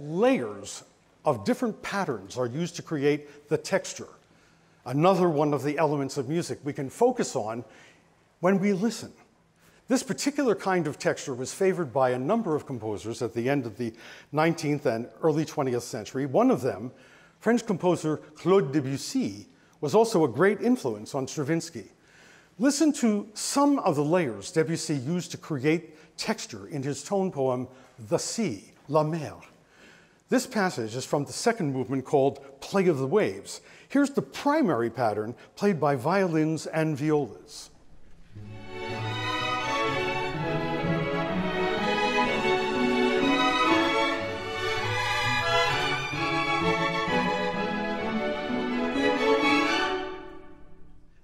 layers of different patterns are used to create the texture. Another one of the elements of music we can focus on when we listen. This particular kind of texture was favored by a number of composers at the end of the 19th and early 20th century. One of them, French composer Claude Debussy, was also a great influence on Stravinsky. Listen to some of the layers Debussy used to create texture in his tone poem, The Sea, La Mer. This passage is from the second movement called Play of the Waves. Here's the primary pattern played by violins and violas.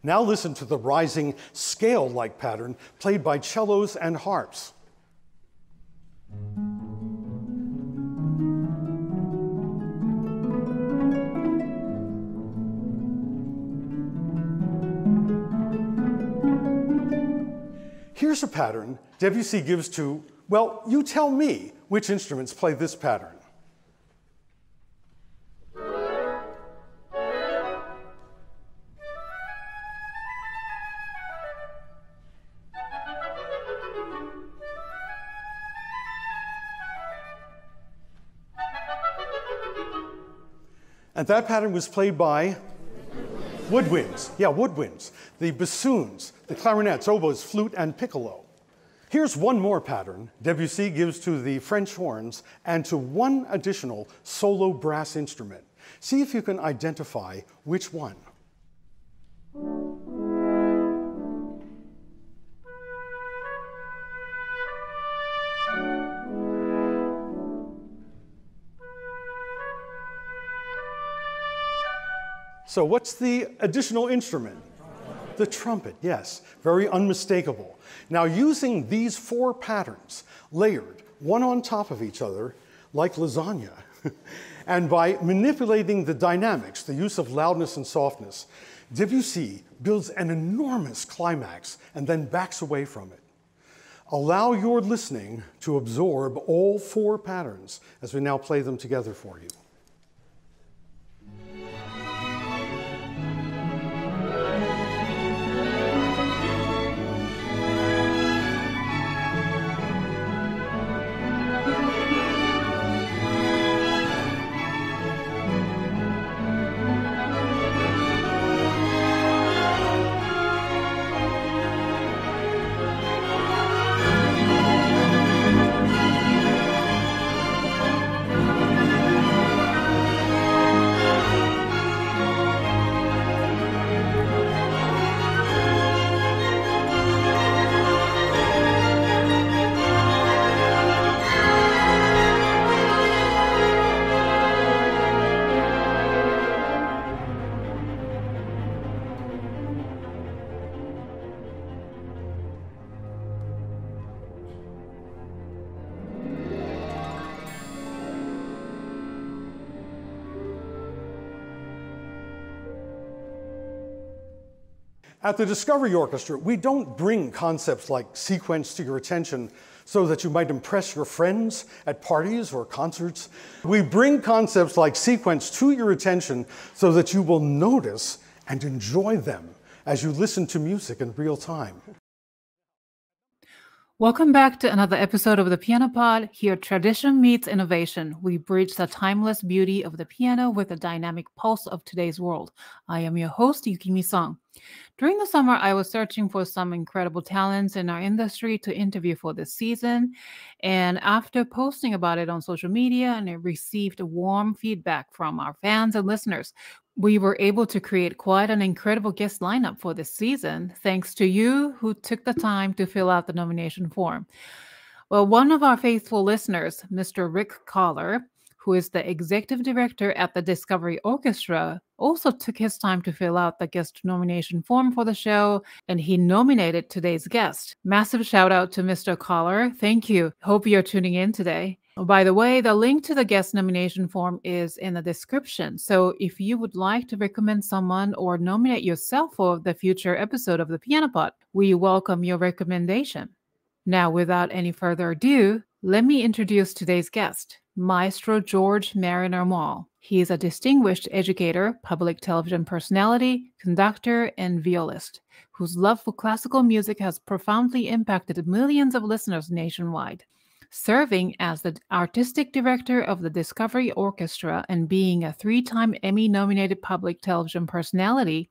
Now listen to the rising scale-like pattern played by cellos and harps. Here's a pattern Debussy gives to, well, you tell me which instruments play this pattern. And that pattern was played by woodwinds. Yeah, woodwinds. The bassoons, the clarinets, oboes, flute, and piccolo. Here's one more pattern Debussy gives to the French horns and to one additional solo brass instrument. See if you can identify which one. So what's the additional instrument? Trumpet. The trumpet, yes, very unmistakable. Now using these four patterns, layered one on top of each other, like lasagna, and by manipulating the dynamics, the use of loudness and softness, Debussy builds an enormous climax and then backs away from it. Allow your listening to absorb all four patterns as we now play them together for you. At the Discovery Orchestra, we don't bring concepts like sequence to your attention so that you might impress your friends at parties or concerts. We bring concepts like sequence to your attention so that you will notice and enjoy them as you listen to music in real time. Welcome back to another episode of The Piano Pod. Here, tradition meets innovation. We bridge the timeless beauty of the piano with the dynamic pulse of today's world. I am your host, Yukimi Song. During the summer, I was searching for some incredible talents in our industry to interview for this season. And after posting about it on social media, and it received warm feedback from our fans and listeners, we were able to create quite an incredible guest lineup for this season, thanks to you who took the time to fill out the nomination form. Well, one of our faithful listeners, Mr. Rick Collar, who is the executive director at the Discovery Orchestra, also took his time to fill out the guest nomination form for the show, and he nominated today's guest. Massive shout out to Mr. Collar. Thank you. Hope you're tuning in today. By the way, the link to the guest nomination form is in the description. So if you would like to recommend someone or nominate yourself for the future episode of The Piano Pod, we welcome your recommendation. Now, without any further ado, Let me introduce today's guest, Maestro George Mariner-Maule. He is a distinguished educator, public television personality, conductor, and violist, whose love for classical music has profoundly impacted millions of listeners nationwide. Serving as the artistic director of the Discovery Orchestra and being a three-time Emmy-nominated public television personality,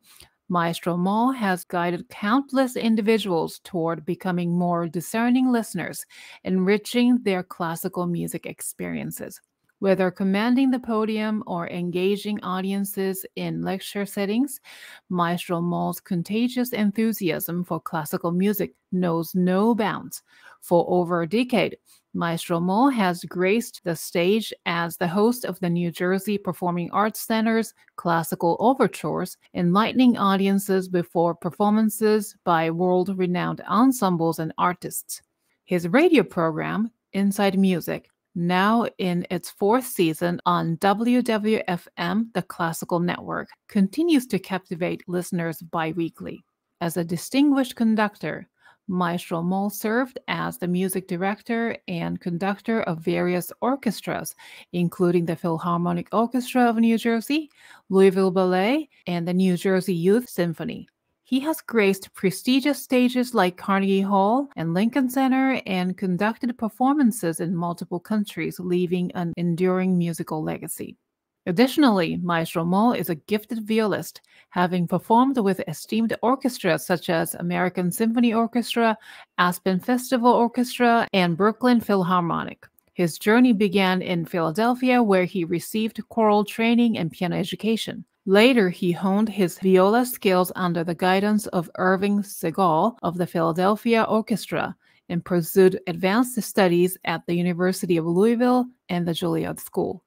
Maestro Maule has guided countless individuals toward becoming more discerning listeners, enriching their classical music experiences. Whether commanding the podium or engaging audiences in lecture settings, Maestro Maule's contagious enthusiasm for classical music knows no bounds. For over a decade, Maestro Maule has graced the stage as the host of the New Jersey Performing Arts Center's classical overtures, enlightening audiences before performances by world-renowned ensembles and artists. His radio program, Inside Music, now in its fourth season on WWFM, the Classical Network, continues to captivate listeners bi-weekly. As a distinguished conductor, Maestro Maule served as the music director and conductor of various orchestras, including the Philharmonic Orchestra of New Jersey, Louisville Ballet, and the New Jersey Youth Symphony. He has graced prestigious stages like Carnegie Hall and Lincoln Center and conducted performances in multiple countries, leaving an enduring musical legacy. Additionally, Maestro Maule is a gifted violist, having performed with esteemed orchestras such as American Symphony Orchestra, Aspen Festival Orchestra, and Brooklyn Philharmonic. His journey began in Philadelphia, where he received choral training and piano education. Later, he honed his viola skills under the guidance of Irving Segal of the Philadelphia Orchestra and pursued advanced studies at the University of Louisville and the Juilliard School.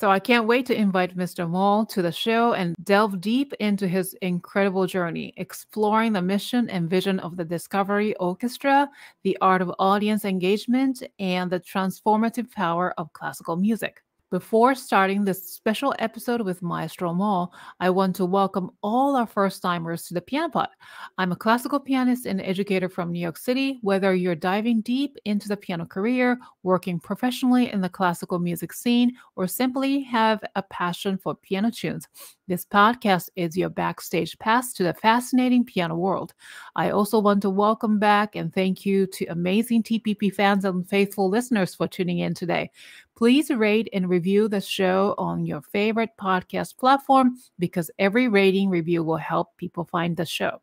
So I can't wait to invite Mr. Maule to the show and delve deep into his incredible journey, exploring the mission and vision of the Discovery Orchestra, the art of audience engagement, and the transformative power of classical music. Before starting this special episode with Maestro Maule, I want to welcome all our first-timers to the Piano Pod. I'm a classical pianist and educator from New York City. Whether you're diving deep into the piano career, working professionally in the classical music scene, or simply have a passion for piano tunes, this podcast is your backstage pass to the fascinating piano world. I also want to welcome back and thank you to amazing TPP fans and faithful listeners for tuning in today. Please rate and review the show on your favorite podcast platform because every rating review will help people find the show.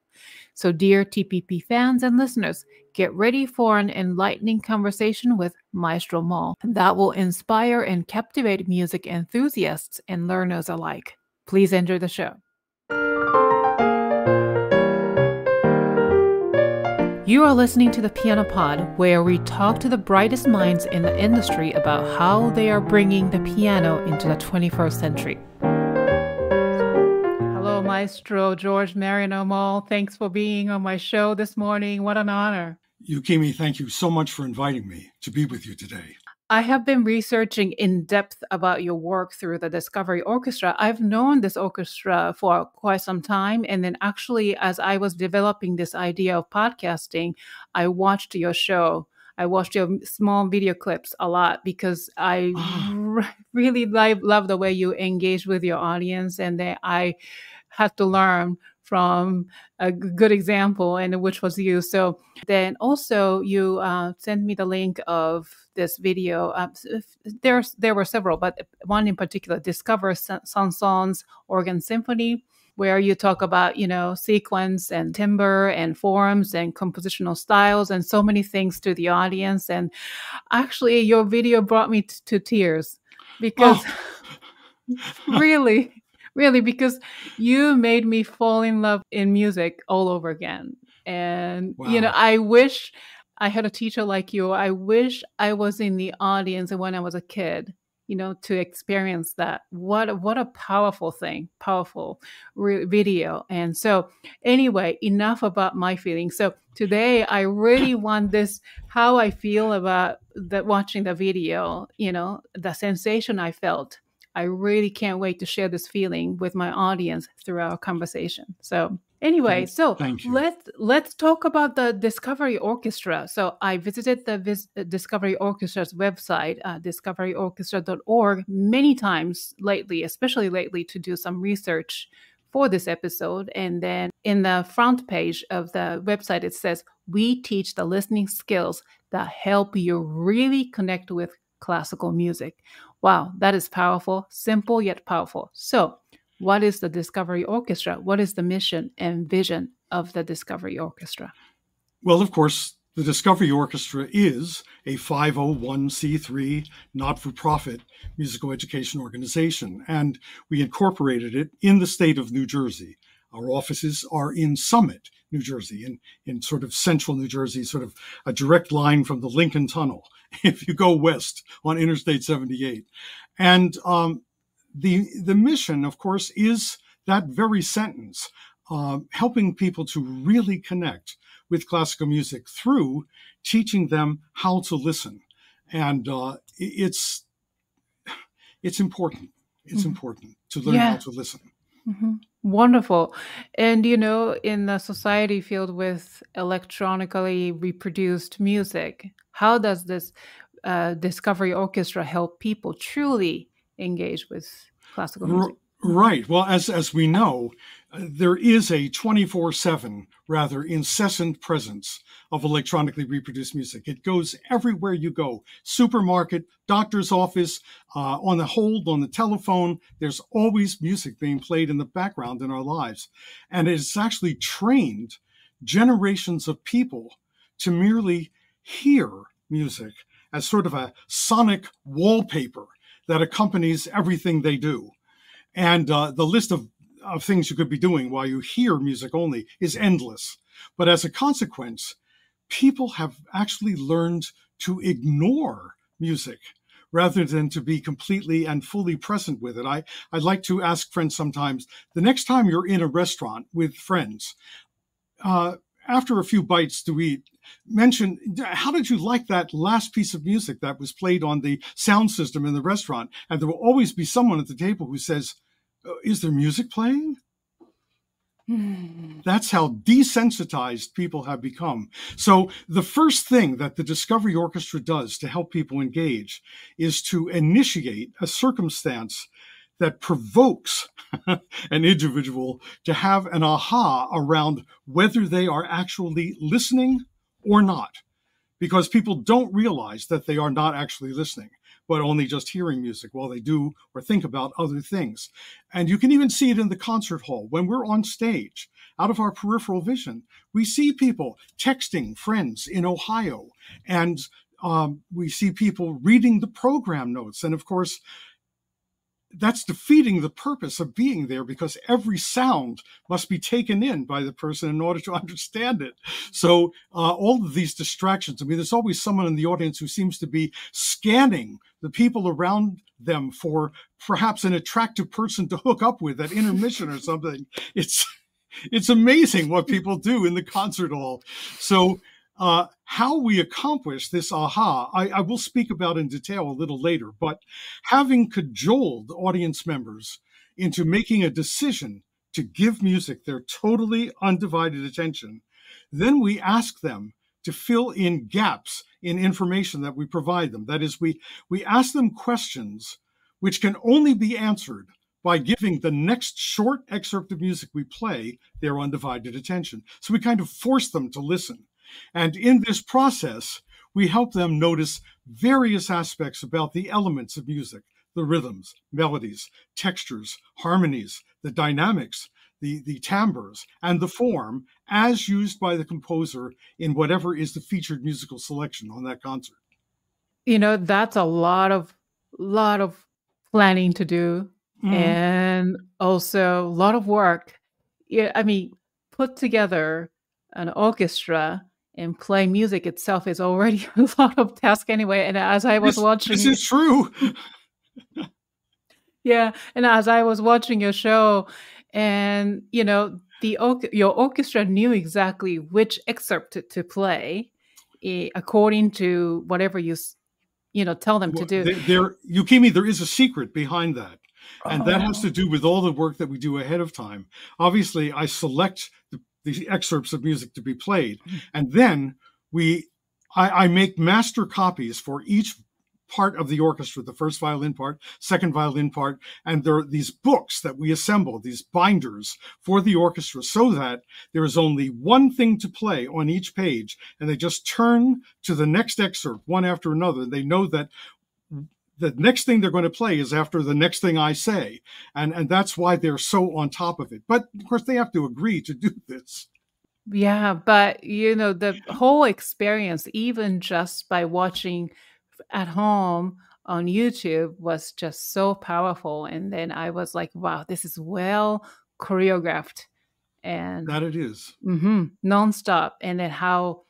So dear TPP fans and listeners, get ready for an enlightening conversation with Maestro Maule that will inspire and captivate music enthusiasts and learners alike. Please enjoy the show. You are listening to the Piano Pod, where we talk to the brightest minds in the industry about how they are bringing the piano into the 21st century. Hello, Maestro George Mariner-Maule. Thanks for being on my show this morning. What an honor. Yukimi, thank you so much for inviting me to be with you today. I have been researching in depth about your work through the Discovery Orchestra. I've known this orchestra for quite some time. And then actually, as I was developing this idea of podcasting, I watched your show. I watched your small video clips a lot because I really love the way you engage with your audience. And then I had to learn from a good example, and which was you. So then also you sent me the link of this video. There were several, but one in particular, Discover Sanson's Organ Symphony, where you talk about, you know, sequence and timbre and forms and compositional styles and so many things to the audience. And actually your video brought me to tears because Really, because you made me fall in love in music all over again. And, you know, I wish I had a teacher like you. I wish I was in the audience when I was a kid, you know, to experience that. What a powerful thing, powerful video. And so anyway, enough about my feelings. So today I really want this, how I feel about watching the video, you know, the sensation I felt. I really can't wait to share this feeling with my audience through our conversation. So Anyway, so let's talk about the Discovery Orchestra. So I visited the Discovery Orchestra's website, discoveryorchestra.org, many times lately, especially lately, to do some research for this episode. And then in the front page of the website, it says, we teach the listening skills that help you really connect with classical music. Wow, that is powerful, simple yet powerful. So what is the Discovery Orchestra? What is the mission and vision of the Discovery Orchestra? Well, of course, the Discovery Orchestra is a 501c3 not-for-profit musical education organization, and we incorporated it in the state of New Jersey. Our offices are in Summit, New Jersey, in sort of central New Jersey, sort of a direct line from the Lincoln Tunnel if you go west on Interstate 78. And the mission, of course, is that very sentence, helping people to really connect with classical music through teaching them how to listen. And it's important. It's important to learn how to listen. Mm-hmm. Wonderful. And, you know, in a society filled with electronically reproduced music, how does this Discovery Orchestra help people truly engage with classical music? Right. Well, as we know, there is a 24/7, rather incessant presence of electronically reproduced music. It goes everywhere you go: supermarket, doctor's office, on the hold, on the telephone. There's always music being played in the background in our lives. And it's actually trained generations of people to merely hear music as sort of a sonic wallpaper that accompanies everything they do. And the list of things you could be doing while you hear music only is endless. But as a consequence, people have actually learned to ignore music rather than to be completely and fully present with it. I like to ask friends sometimes, the next time you're in a restaurant with friends, after a few bites to eat, mention, how did you like that last piece of music that was played on the sound system in the restaurant? And there will always be someone at the table who says, is there music playing? That's how desensitized people have become. So the first thing that the Discovery Orchestra does to help people engage is to initiate a circumstance that provokes an individual to have an aha around whether they are actually listening or not, because people don't realize that they are not actually listening, but only just hearing music while they do or think about other things. And you can even see it in the concert hall. When we're on stage, out of our peripheral vision, we see people texting friends in Ohio, and we see people reading the program notes. And of course, that's defeating the purpose of being there, because every sound must be taken in by the person in order to understand it. So all of these distractions, I mean, there's always someone in the audience who seems to be scanning the people around them for perhaps an attractive person to hook up with at intermission or something. It's amazing what people do in the concert hall. So how we accomplish this aha, I will speak about in detail a little later, but having cajoled audience members into making a decision to give music their totally undivided attention, then we ask them to fill in gaps in information that we provide them. That is, we ask them questions which can only be answered by giving the next short excerpt of music we play their undivided attention. So we kind of force them to listen. And in this process, we help them notice various aspects about the elements of music: the rhythms, melodies, textures, harmonies, the dynamics, the timbres, and the form as used by the composer in whatever is the featured musical selection on that concert. You know, that's a lot of planning to do, and also a lot of work. Yeah, I mean, put together an orchestra and play music itself is already a lot of task anyway. And as I was watching, this is true. Yeah. And as I was watching your show, and you know, your orchestra knew exactly which excerpt to play according to whatever you tell them to do. Yukimi, there is a secret behind that. And that has to do with all the work that we do ahead of time. Obviously, I select the the excerpts of music to be played. And then I make master copies for each part of the orchestra, the first violin part, second violin part, and there are these books that we assemble, these binders for the orchestra, so that there is only one thing to play on each page, and they just turn to the next excerpt one after another. They know that the next thing they're going to play is after the next thing I say, and that's why they're so on top of it. But of course, they have to agree to do this. Yeah, but you know, the whole experience, even just by watching at home on YouTube, was just so powerful. And then I was like, wow, this is well choreographed. And that it is. Nonstop. And then how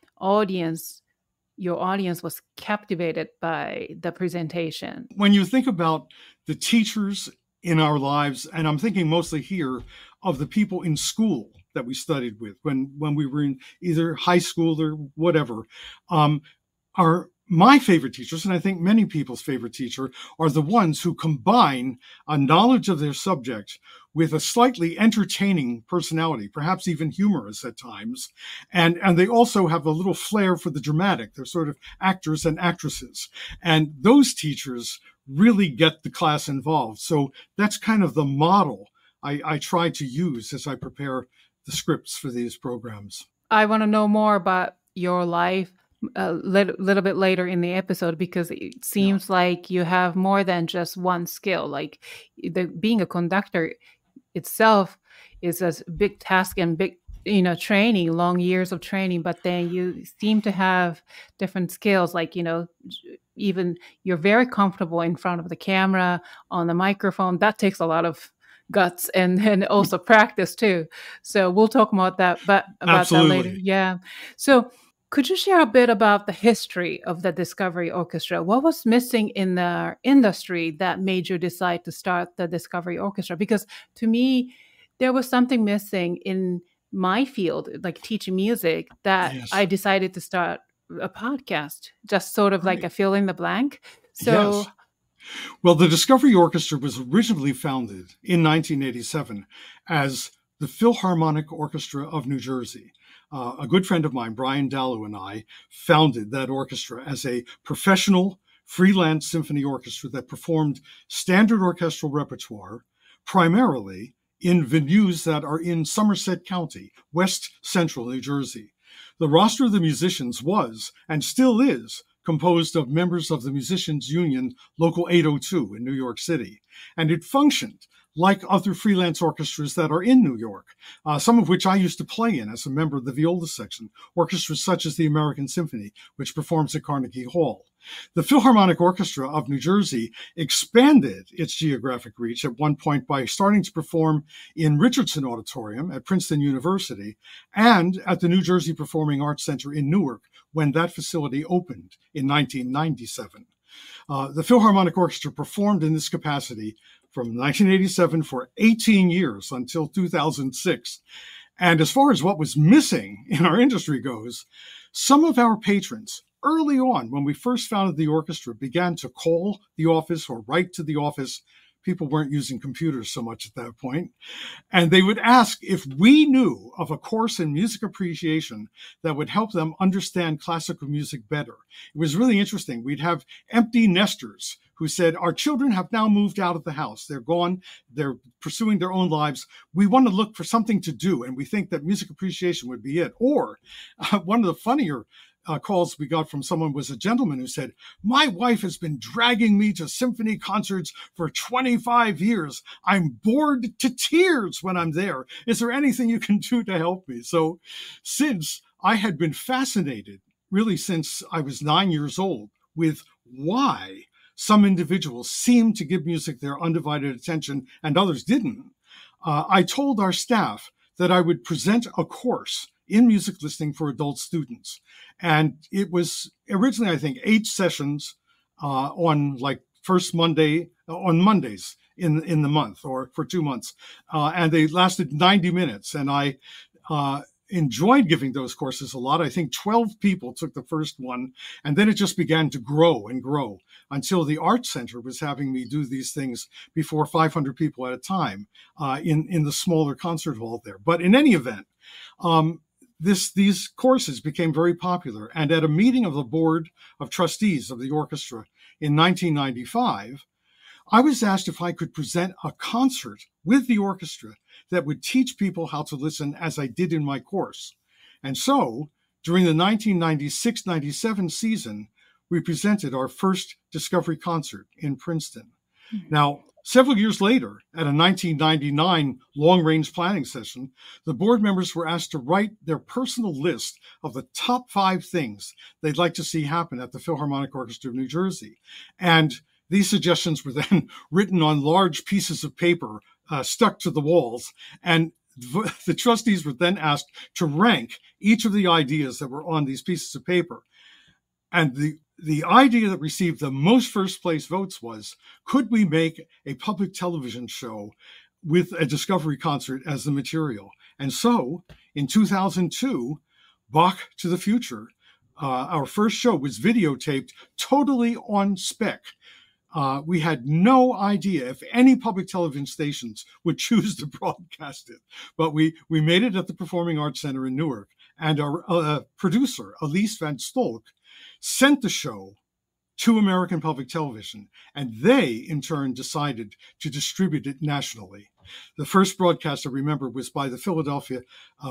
your audience was captivated by the presentation. When you think about the teachers in our lives, and I'm thinking mostly here of the people in school that we studied with when we were in either high school or whatever, are my favorite teachers, and I think many people's favorite teacher, are the ones who combine a knowledge of their subject with a slightly entertaining personality, perhaps even humorous at times. And they also have a little flair for the dramatic. They're sort of actors and actresses. And those teachers really get the class involved. So that's kind of the model I try to use as I prepare the scripts for these programs. I want to know more about your life a little bit later in the episode, because it seems like you have more than just one skill. Like being a conductor itself is a big task and big, training, long years of training, but then you seem to have different skills. Like, even you're very comfortable in front of the camera, on the microphone. That takes a lot of guts and also practice too. So we'll talk about that, Absolutely. That later. Yeah. So could you share a bit about the history of the Discovery Orchestra? What was missing in the industry that made you decide to start the Discovery Orchestra? Because to me, there was something missing in my field, like teaching music, that I decided to start a podcast, just sort of like a fill in the blank. So. Yes. Well, the Discovery Orchestra was originally founded in 1987 as the Philharmonic Orchestra of New Jersey. A good friend of mine, Brian Dallow, and I founded that orchestra as a professional freelance symphony orchestra that performed standard orchestral repertoire, primarily in venues that are in Somerset County, West Central New Jersey. The roster of the musicians was, and still is, composed of members of the Musicians Union Local 802 in New York City, and it functioned like other freelance orchestras that are in New York, some of which I used to play in as a member of the viola section, orchestras such as the American Symphony, which performs at Carnegie Hall. The Philharmonic Orchestra of New Jersey expanded its geographic reach at one point by starting to perform in Richardson Auditorium at Princeton University and at the New Jersey Performing Arts Center in Newark when that facility opened in 1997. The Philharmonic Orchestra performed in this capacity from 1987 for 18 years until 2006. And as far as what was missing in our industry goes, some of our patrons early on when we first founded the orchestra began to call the office or write to the office. People weren't using computers so much at that point. And they would ask if we knew of a course in music appreciation that would help them understand classical music better. It was really interesting. We'd have empty nesters who said, our children have now moved out of the house. They're gone. They're pursuing their own lives. We want to look for something to do, and we think that music appreciation would be it. Or one of the funnier calls we got from someone was a gentleman who said, my wife has been dragging me to symphony concerts for 25 years. I'm bored to tears when I'm there. Is there anything you can do to help me? So since I had been fascinated, really since I was 9 years old, with why some individuals seemed to give music their undivided attention and others didn't, I told our staff that I would present a course in music listening for adult students. And it was originally, I think, 8 sessions on Mondays in the month or for 2 months. And they lasted 90 minutes. And I enjoyed giving those courses a lot. I think 12 people took the first one, and then it just began to grow and grow until the Arts Center was having me do these things before 500 people at a time in the smaller concert hall there. But in any event, these courses became very popular. And at a meeting of the Board of Trustees of the orchestra in 1995, I was asked if I could present a concert with the orchestra that would teach people how to listen as I did in my course. And so during the 1996-97 season, we presented our first Discovery concert in Princeton. Mm-hmm. Now, several years later, at a 1999 long-range planning session, the board members were asked to write their personal list of the top 5 things they'd like to see happen at the Philharmonic Orchestra of New Jersey. And these suggestions were then written on large pieces of paper stuck to the walls, and the trustees were then asked to rank each of the ideas that were on these pieces of paper. And the idea that received the most first place votes was, could we make a public television show with a Discovery concert as the material? And so in 2002, Bach to the Future, our first show, was videotaped totally on spec. We had no idea if any public television stations would choose to broadcast it, but we made it at the Performing Arts Center in Newark, and our producer, Elise Van Stolk, sent the show to American Public Television, and they, in turn, decided to distribute it nationally. The first broadcast, I remember, was by the Philadelphia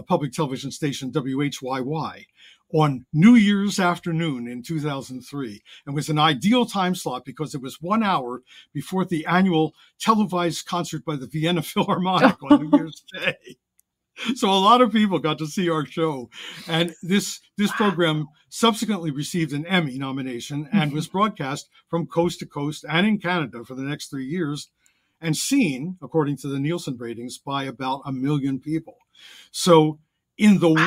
public television station WHYY on New Year's afternoon in 2003, and was an ideal time slot because it was 1 hour before the annual televised concert by the Vienna Philharmonic on New Year's Day. So a lot of people got to see our show. And this program subsequently received an Emmy nomination and was broadcast from coast to coast and in Canada for the next 3 years, and seen, according to the Nielsen ratings, by about 1 million people. So in the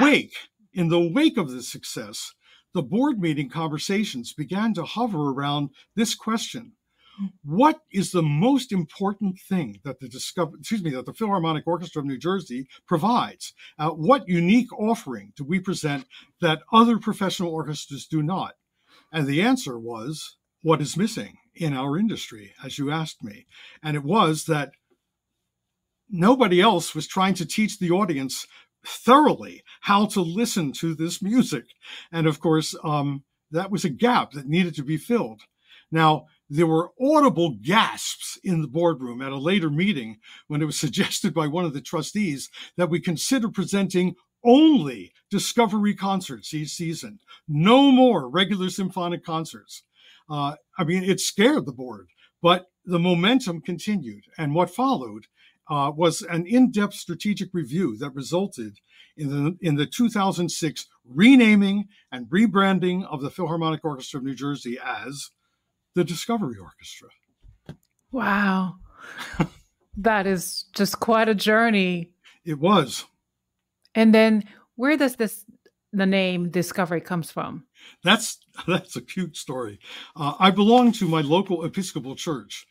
wake of this success, the board meeting conversations began to hover around this question. What is the most important thing that the Philharmonic Orchestra of New Jersey provides? What unique offering do we present that other professional orchestras do not? And the answer was, what is missing in our industry, as you asked me. And it was that nobody else was trying to teach the audience thoroughly how to listen to this music. And of course, that was a gap that needed to be filled. Now, there were audible gasps in the boardroom at a later meeting when it was suggested by one of the trustees that we consider presenting only Discovery concerts each season, no more regular symphonic concerts. I mean, it scared the board, but the momentum continued. And what followed was an in-depth strategic review that resulted in the 2006 renaming and rebranding of the Philharmonic Orchestra of New Jersey as the Discovery Orchestra. Wow. That is just quite a journey. It was. And then where does the name Discovery comes from? That's a cute story. I belong to my local Episcopal church,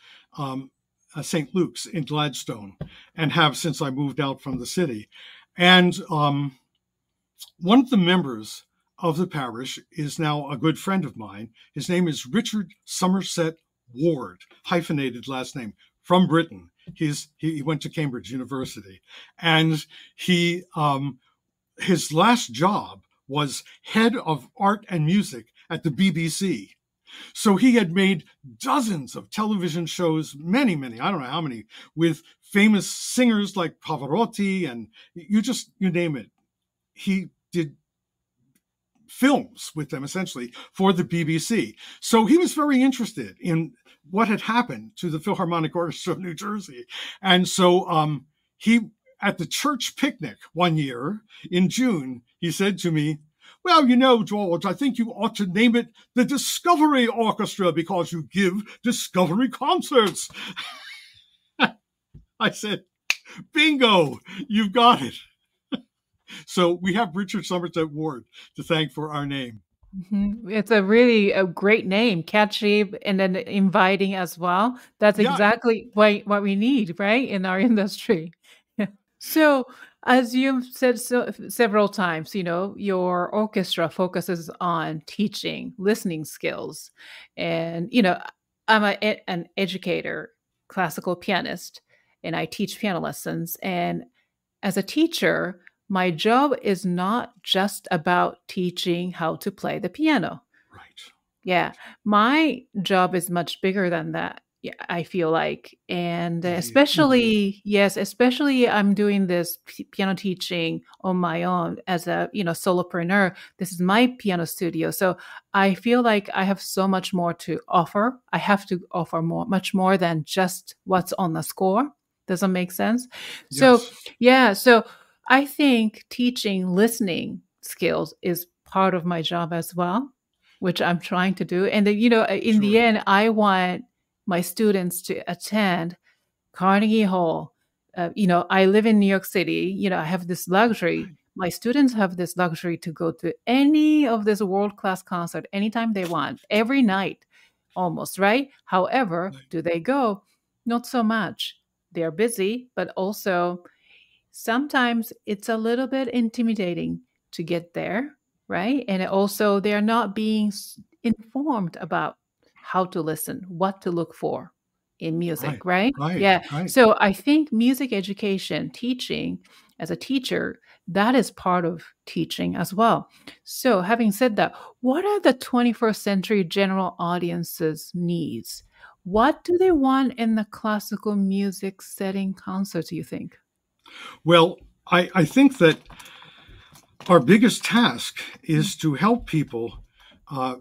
St. Luke's in Gladstone, and have since I moved out from the city. And one of the members of the parish is now a good friend of mine. His name is Richard Somerset Ward, hyphenated last name, from Britain. He went to Cambridge University. And he his last job was head of art and music at the BBC. So he had made dozens of television shows, many, many, I don't know how many, with famous singers like Pavarotti, and you name it. He did films with them, essentially, for the BBC. So he was very interested in what had happened to the Philharmonic Orchestra of New Jersey. And so he, at the church picnic one year in June, he said to me, "Well, you know, George, I think you ought to name it the Discovery Orchestra because you give Discovery concerts." I said, "Bingo, you've got it." So we have Richard Somerset Ward to thank for our name. Mm-hmm. It's a great name, catchy, and then inviting as well. That's exactly what we need, right, in our industry. So As you've said several times, your orchestra focuses on teaching listening skills. And, I'm an educator, classical pianist, and I teach piano lessons. And as a teacher, my job is not just about teaching how to play the piano. Right. Yeah. My job is much bigger than that, I feel like. And especially I'm doing this piano teaching on my own as a, solopreneur. This is my piano studio. So I feel like I have so much more to offer. I have to offer much more than just what's on the score. Does that make sense? Yes. So I think teaching listening skills is part of my job as well, which I'm trying to do. And, the end, I want my students to attend Carnegie Hall. I live in New York City. I have this luxury. My students have this luxury to go to any of this world-class concert anytime they want, every night almost, right? However, do they go? Not so much. They're busy, but also sometimes it's a little bit intimidating to get there, right? And also they're not being informed about how to listen, what to look for in music, right? Yeah. Right. So I think music education, teaching as a teacher, that is part of teaching as well. So having said that, what are the 21st century general audience's needs? What do they want in the classical music setting concerts, you think? Well, I think that our biggest task is to help people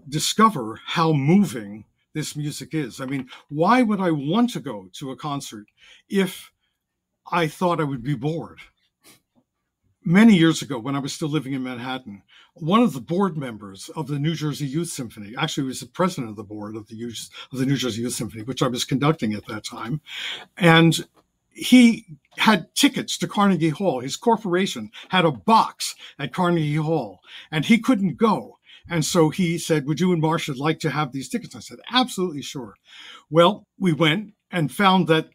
discover how moving this music is. I mean, why would I want to go to a concert if I thought I would be bored? Many years ago, when I was still living in Manhattan, one of the board members of the New Jersey Youth Symphony, actually was the president of the board of the New Jersey Youth Symphony, which I was conducting at that time, and he had tickets to Carnegie Hall. His corporation had a box at Carnegie Hall, and he couldn't go. And so he said, would you and Marcia like to have these tickets? I said, absolutely sure. Well, we went and found that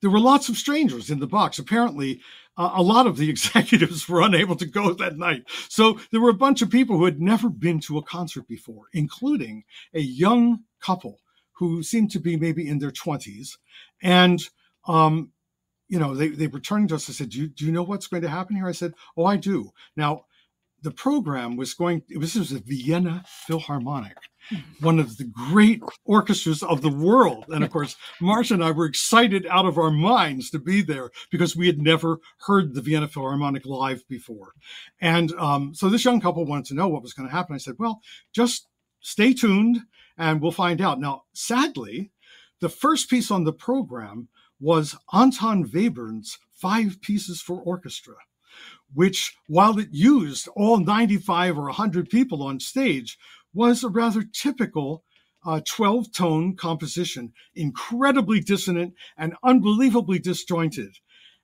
there were lots of strangers in the box. Apparently, a lot of the executives were unable to go that night. So there were a bunch of people who had never been to a concert before, including a young couple who seemed to be maybe in their 20s. And, they were turning to us and said, do you know what's going to happen here? I said, oh, I do. Now, the program was this was the Vienna Philharmonic, one of the great orchestras of the world. And of course, Marcia and I were excited out of our minds to be there because we had never heard the Vienna Philharmonic live before. And so this young couple wanted to know what was going to happen. I said, well, just stay tuned and we'll find out. Now, sadly, the first piece on the program was Anton Webern's 5 Pieces for Orchestra, which, while it used all 95 or 100 people on stage, was a rather typical 12-tone composition, incredibly dissonant and unbelievably disjointed.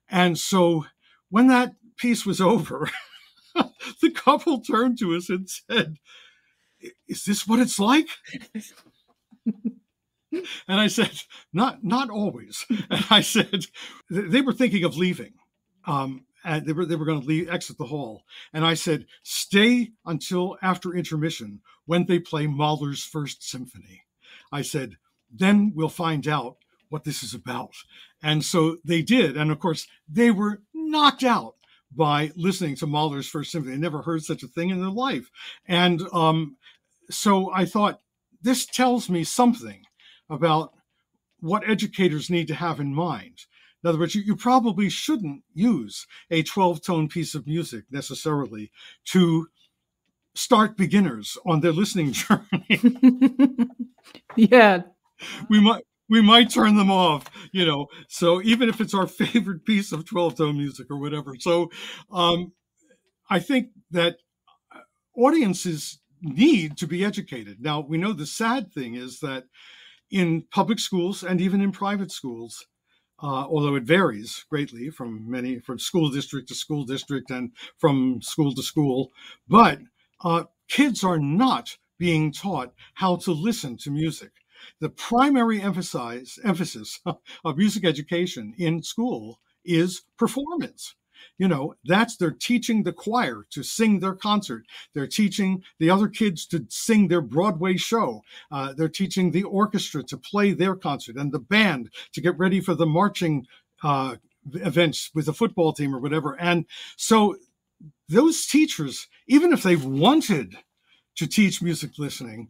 And so when that piece was over, the couple turned to us and said, is this what it's like? And I said, not always. And I said, they were thinking of leaving. And they were going to exit the hall. And I said, stay until after intermission when they play Mahler's 1st Symphony. I said, then we'll find out what this is about. And so they did. And of course, they were knocked out by listening to Mahler's 1st Symphony. They never heard such a thing in their life. And so I thought, this tells me something about what educators need to have in mind. In other words, you probably shouldn't use a 12-tone piece of music necessarily to start beginners on their listening journey. Yeah. We might turn them off, so even if it's our favorite piece of 12-tone music or whatever. So I think that audiences need to be educated. Now, we know the sad thing is that in public schools and even in private schools, although it varies greatly from school district to school district and from school to school, but kids are not being taught how to listen to music. The primary emphasis of music education in school is performance. You know, they're teaching the choir to sing their concert. They're teaching the other kids to sing their Broadway show. They're teaching the orchestra to play their concert and the band to get ready for the marching events with the football team or whatever. And so those teachers, even if they've wanted to teach music listening,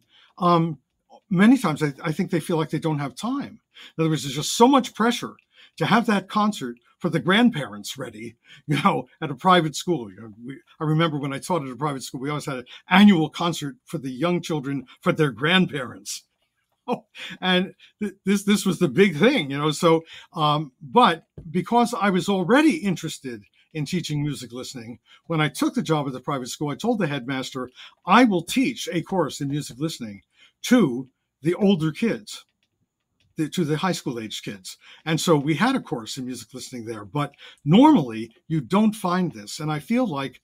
many times I think they feel like they don't have time. In other words, there's just so much pressure to have that concert for the grandparents ready, you know, at a private school. You know, I remember when I taught at a private school, we always had an annual concert for the young children for their grandparents. Oh, and this was the big thing, you know. So, but because I was already interested in teaching music listening, when I took the job at the private school, I told the headmaster, I will teach a course in music listening to the older kids, to the high school age kids. And so we had a course in music listening there, but normally you don't find this. And I feel like,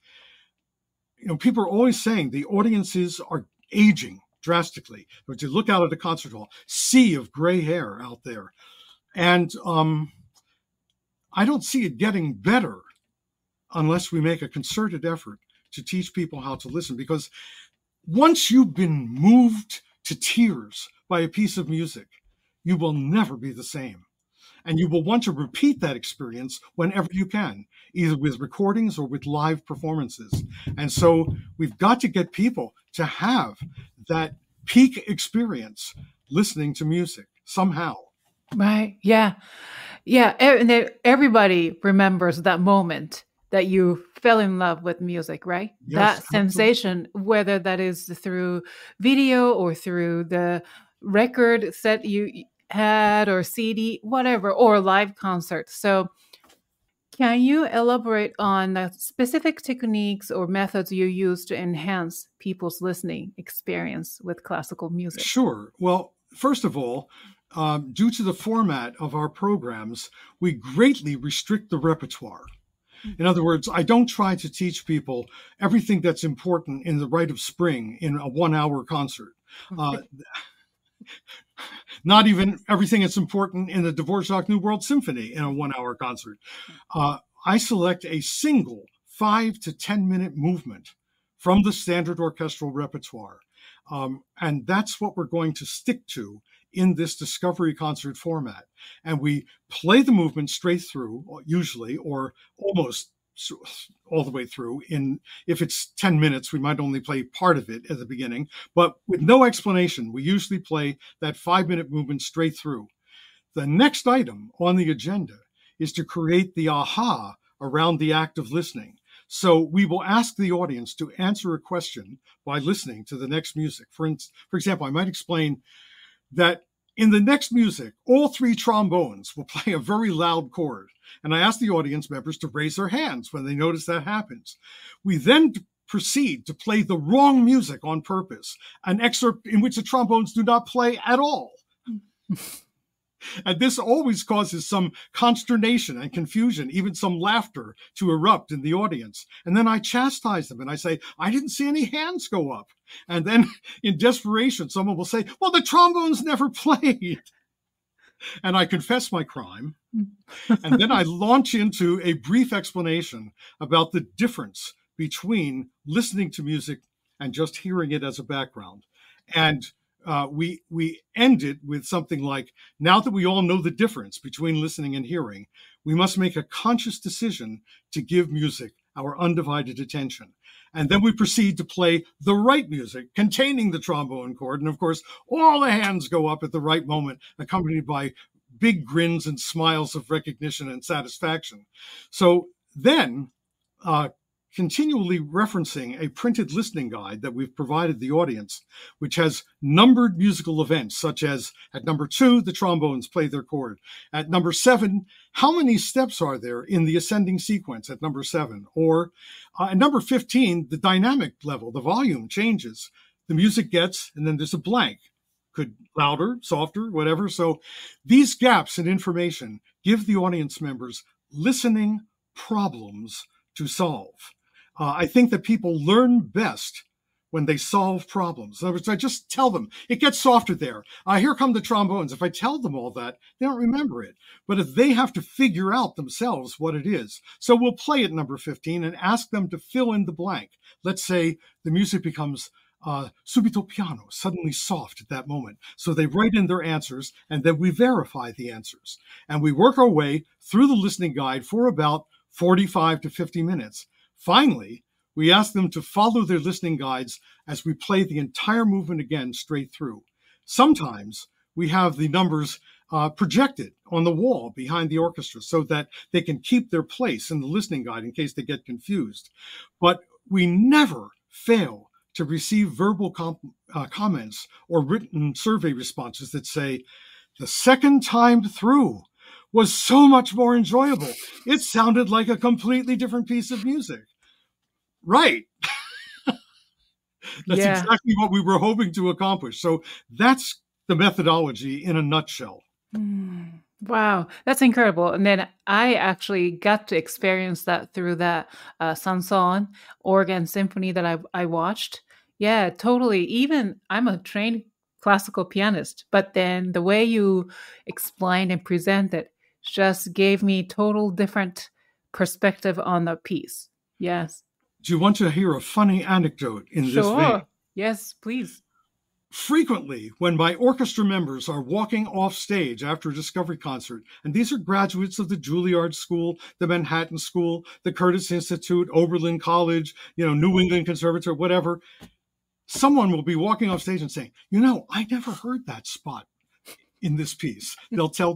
you know, people are always saying the audiences are aging drastically. But you look out at a concert hall, sea of gray hair out there. And I don't see it getting better unless we make a concerted effort to teach people how to listen. Because once you've been moved to tears by a piece of music, you will never be the same. And you will want to repeat that experience whenever you can, either with recordings or with live performances. And so we've got to get people to have that peak experience listening to music somehow. Right. Yeah. Yeah. And everybody remembers that moment that you fell in love with music, right? Yes, that absolutely. Sensation, whether that is through video or through the record set you had or CD, whatever, or live concert. So can you elaborate on the specific techniques or methods you use to enhance people's listening experience with classical music? Sure. Well, first of all, due to the format of our programs, we greatly restrict the repertoire. In other words, I don't try to teach people everything that's important in the Rite of Spring in a one-hour concert. Not even everything that's important in the Dvorak New World Symphony in a one-hour concert. I select a single 5 to 10 minute movement from the standard orchestral repertoire. And that's what we're going to stick to in this discovery concert format. And we play the movement straight through, usually, or almost all the way through. If it's 10 minutes, we might only play part of it at the beginning, but with no explanation, we usually play that 5 minute movement straight through. The next item on the agenda is to create the aha around the act of listening. So we will ask the audience to answer a question by listening to the next music. For example, I might explain that in the next music, all three trombones will play a very loud chord. And I ask the audience members to raise their hands when they notice that happens. We then proceed to play the wrong music on purpose, an excerpt in which the trombones do not play at all. And this always causes some consternation and confusion, even some laughter to erupt in the audience. And then I chastise them and I say, I didn't see any hands go up. And then in desperation, someone will say, well, the trombones never played. And I confess my crime. And then I launch into a brief explanation about the difference between listening to music and just hearing it as a background. And we end it with something like, now that we all know the difference between listening and hearing, we must make a conscious decision to give music our undivided attention. And then we proceed to play the right music containing the trombone chord. And of course, all the hands go up at the right moment, accompanied by big grins and smiles of recognition and satisfaction. So then, continually referencing a printed listening guide that we've provided the audience, which has numbered musical events, such as at number 2, the trombones play their chord. At number 7, how many steps are there in the ascending sequence at number 7? Or at number 15, the dynamic level, the volume changes. The music gets, and then there's a blank. Could louder, softer, whatever. So these gaps in information give the audience members listening problems to solve. I think that people learn best when they solve problems. In other words, I just tell them. It gets softer there. Here come the trombones. If I tell them all that, they don't remember it. But if they have to figure out themselves what it is. So we'll play at number 15 and ask them to fill in the blank. Let's say the music becomes subito piano, suddenly soft at that moment. So they write in their answers, and then we verify the answers. And we work our way through the listening guide for about 45 to 50 minutes. Finally, we ask them to follow their listening guides as we play the entire movement again straight through. Sometimes we have the numbers projected on the wall behind the orchestra so that they can keep their place in the listening guide in case they get confused. But we never fail to receive verbal comments or written survey responses that say, "The second time through was so much more enjoyable. It sounded like a completely different piece of music." Right. That's exactly what we were hoping to accomplish. So that's the methodology in a nutshell. Wow, that's incredible. And then I actually got to experience that through that Sanson organ symphony that I watched. Yeah, totally. Even I'm a trained classical pianist, but then the way you explained and presented just gave me total different perspective on the piece. Yes. Do you want to hear a funny anecdote in this vein? Yes, please. Frequently, when my orchestra members are walking off stage after a Discovery concert, and these are graduates of the Juilliard School, the Manhattan School, the Curtis Institute, Oberlin College, you know, New England Conservatory, whatever, someone will be walking off stage and saying, "You know, I never heard that spot in this piece." They'll tell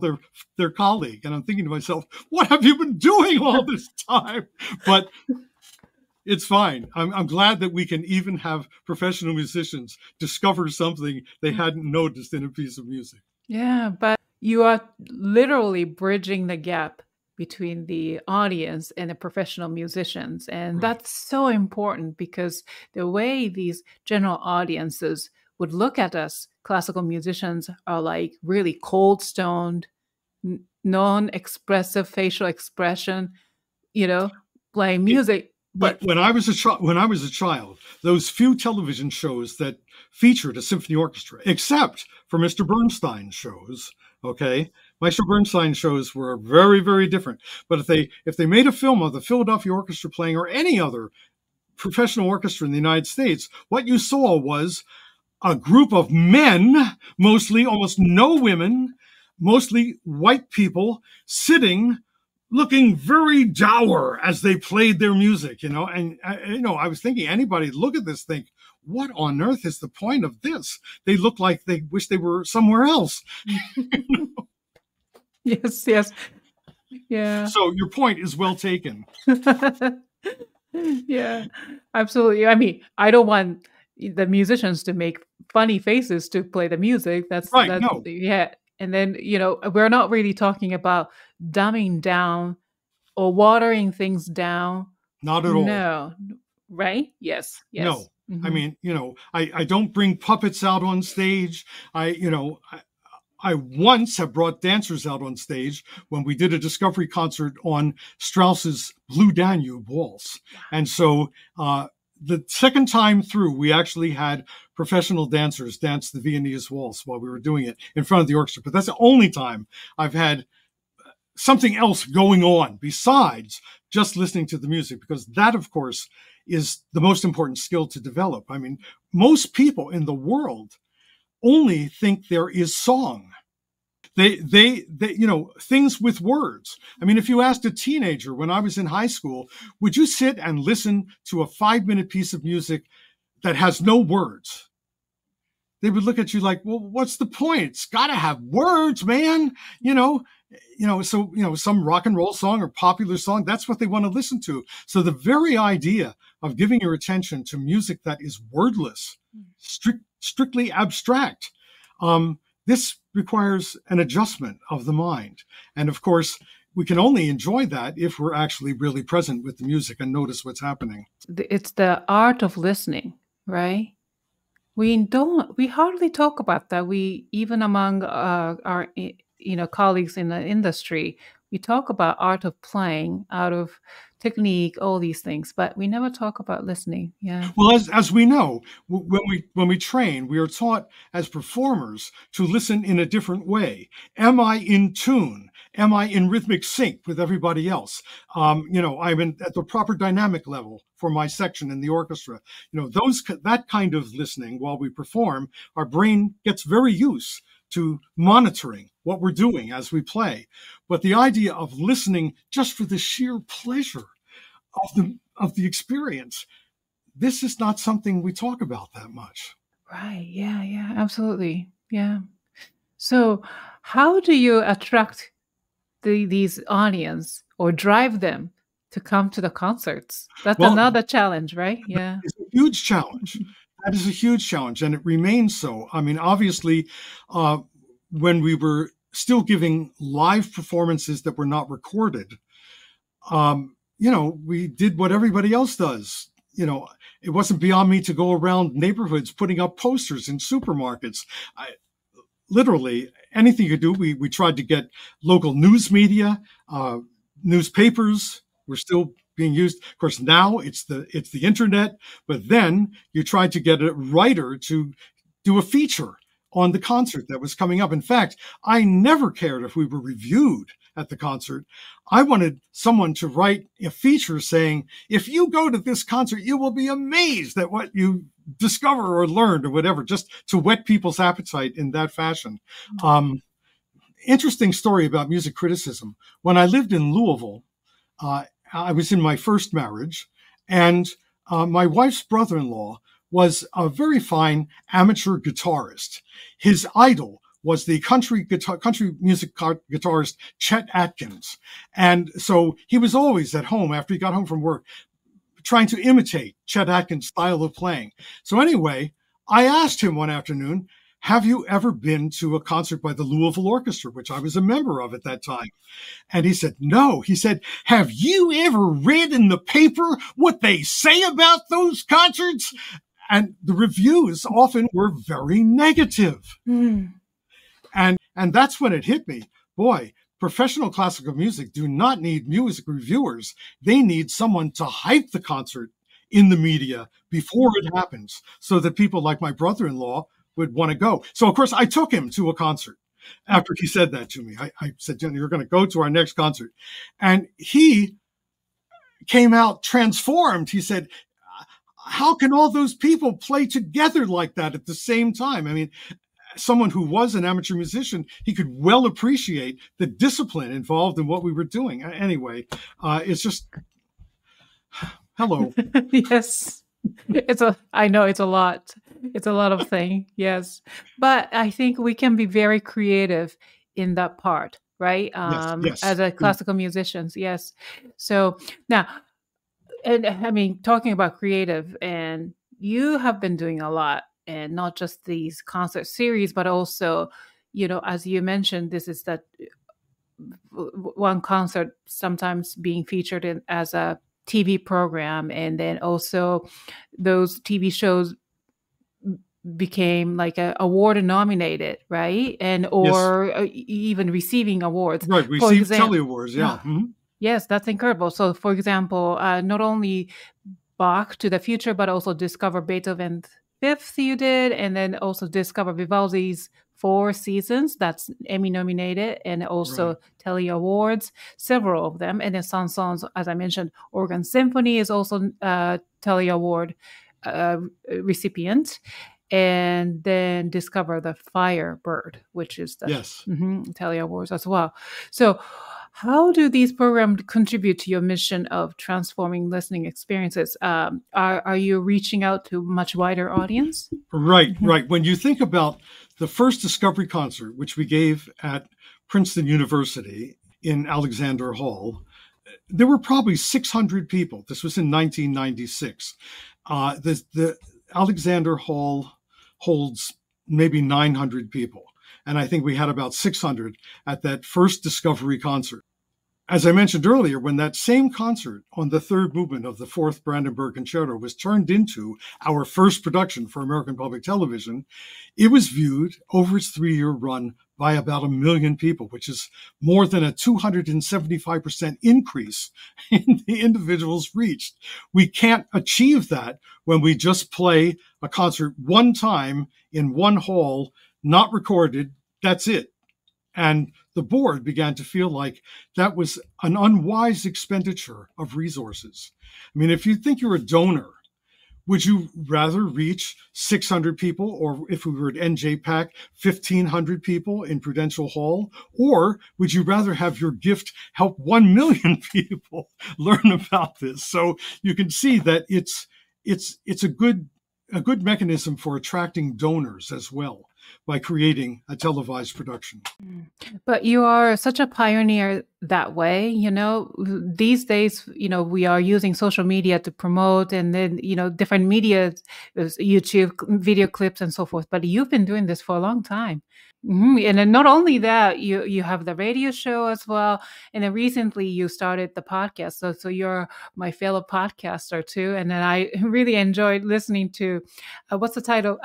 their colleague, and I'm thinking to myself, what have you been doing all this time? But it's fine. I'm glad that we can even have professional musicians discover something they hadn't noticed in a piece of music. Yeah, but you are literally bridging the gap between the audience and the professional musicians. And right. That's so important, because the way these general audiences would look at us, classical musicians, are like really cold, stoned, non-expressive facial expression, you know, playing music. But when I was a child, those few television shows that featured a symphony orchestra, except for Mr. Bernstein's shows, okay? Mr. Bernstein's shows were very, very different. But if they made a film of the Philadelphia Orchestra playing, or any other professional orchestra in the United States, what you saw was a group of men, mostly, almost no women, mostly white people, sitting looking very dour as they played their music, you know. And, you know, I was thinking, anybody look at this, think, what on earth is the point of this? They look like they wish they were somewhere else. You know? Yes, yes. Yeah. So your point is well taken. Yeah, absolutely. I mean, I don't want the musicians to make funny faces to play the music. That's right. That's, no. Yeah. And then, you know, we're not really talking about dumbing down or watering things down. Not at all. No. Right? Yes. Yes. No. Mm-hmm. I mean, you know, I don't bring puppets out on stage. I once have brought dancers out on stage when we did a Discovery concert on Strauss's Blue Danube Waltz. And so the second time through, we actually had professional dancers dance the Viennese Waltz while we were doing it in front of the orchestra. But that's the only time I've had something else going on besides just listening to the music, because that, of course, is the most important skill to develop. I mean, most people in the world only think there is song. They you know, things with words. I mean, if you asked a teenager when I was in high school, would you sit and listen to a 5-minute piece of music that has no words? They would look at you like, well, what's the point? It's got to have words, man. You know, so, you know, some rock and roll song or popular song, that's what they want to listen to. So the very idea of giving your attention to music that is wordless, strictly abstract, this requires an adjustment of the mind. And of course, we can only enjoy that if we're actually really present with the music and notice what's happening. It's the art of listening, right? We hardly talk about that. We, even among our, you know, colleagues in the industry, We talk about art of playing, out of technique, all these things, but we never talk about listening. Yeah. Well, as we know, when we train, we are taught as performers to listen in a different way. Am I in tune? Am I in rhythmic sync with everybody else? You know, I'm at the proper dynamic level for my section in the orchestra. You know, that kind of listening while we perform, our brain gets very used to monitoring what we're doing as we play. But the idea of listening just for the sheer pleasure of the experience, this is not something we talk about that much. Right. Yeah. Yeah. Absolutely. Yeah. So how do you attract these audience or drive them to come to the concerts? That's another challenge, right? Yeah. It's a huge challenge. That is a huge challenge, and it remains so. I mean, obviously, when we were still giving live performances that were not recorded, you know, we did what everybody else does. You know, it wasn't beyond me to go around neighborhoods putting up posters in supermarkets. Literally, anything you could do, we tried to get local news media, newspapers were still being used. Of course, now it's the internet, but then you tried to get a writer to do a feature on the concert that was coming up. In fact, I never cared if we were reviewed at the concert. I wanted someone to write a feature saying, if you go to this concert, you will be amazed at what you discover or learned or whatever, just to whet people's appetite in that fashion. Interesting story about music criticism. When I lived in Louisville, I was in my first marriage, and my wife's brother-in-law was a very fine amateur guitarist. His idol was the country music guitarist Chet Atkins. And so he was always at home after he got home from work trying to imitate Chet Atkins' style of playing. So anyway, I asked him one afternoon, have you ever been to a concert by the Louisville Orchestra, which I was a member of at that time? And he said, no. He said, have you ever read in the paper what they say about those concerts? And the reviews often were very negative. Mm. And that's when it hit me. Boy, professional classical music do not need music reviewers. They need someone to hype the concert in the media before it happens so that people like my brother-in-law would want to go. So, of course, I took him to a concert after he said that to me. I said, Jenny, we're going to go to our next concert. And he came out transformed. He said, how can all those people play together like that at the same time? I mean, someone who was an amateur musician, he could well appreciate the discipline involved in what we were doing. Anyway, it's just, hello. Yes. I know it's a lot. It's a lot of thing. Yes. But I think we can be very creative in that part, right? Yes, yes. As a classical musicians. Yes. So now, and I mean, talking about creative, and you have been doing a lot, and not just these concert series, but also, you know, as you mentioned, this is that one concert sometimes being featured in as a TV program, and then also those TV shows became like a award nominated, right? And or yes, even receiving awards. Right, we received Telly Awards, yeah. Mm-hmm. Yes, that's incredible. So, for example, not only Bach to the Future, but also Discover Beethoven's Fifth you did, and then also Discover Vivaldi's Four Seasons, that's Emmy nominated, and also right, Telly Awards, several of them. And then Sansons, as I mentioned, Organ Symphony is also Telly Award recipient. And then Discover the Firebird, which is the yes, Telly Awards as well. So how do these programs contribute to your mission of transforming listening experiences? Are you reaching out to a much wider audience? Right, right. When you think about the first Discovery concert, which we gave at Princeton University in Alexander Hall, there were probably 600 people. This was in 1996. The Alexander Hall holds maybe 900 people. And I think we had about 600 at that first Discovery concert. As I mentioned earlier, when that same concert on the third movement of the Fourth Brandenburg Concerto was turned into our first production for American Public Television, it was viewed over its 3-year run by about 1 million people, which is more than a 275% increase in the individuals reached. We can't achieve that when we just play a concert one time in one hall, not recorded, that's it. And the board began to feel like that was an unwise expenditure of resources. I mean, if you think you're a donor, would you rather reach 600 people, or if we were at NJPAC, 1,500 people in Prudential Hall? Or would you rather have your gift help 1 million people learn about this? So you can see that it's a good mechanism for attracting donors as well, by creating a televised production. But you are such a pioneer that way. You know, these days, you know, we are using social media to promote, and then, you know, different media, YouTube video clips and so forth. But you've been doing this for a long time. And then not only that, you have the radio show as well. And then recently you started the podcast. So you're my fellow podcaster too. And then I really enjoyed listening to, what's the title?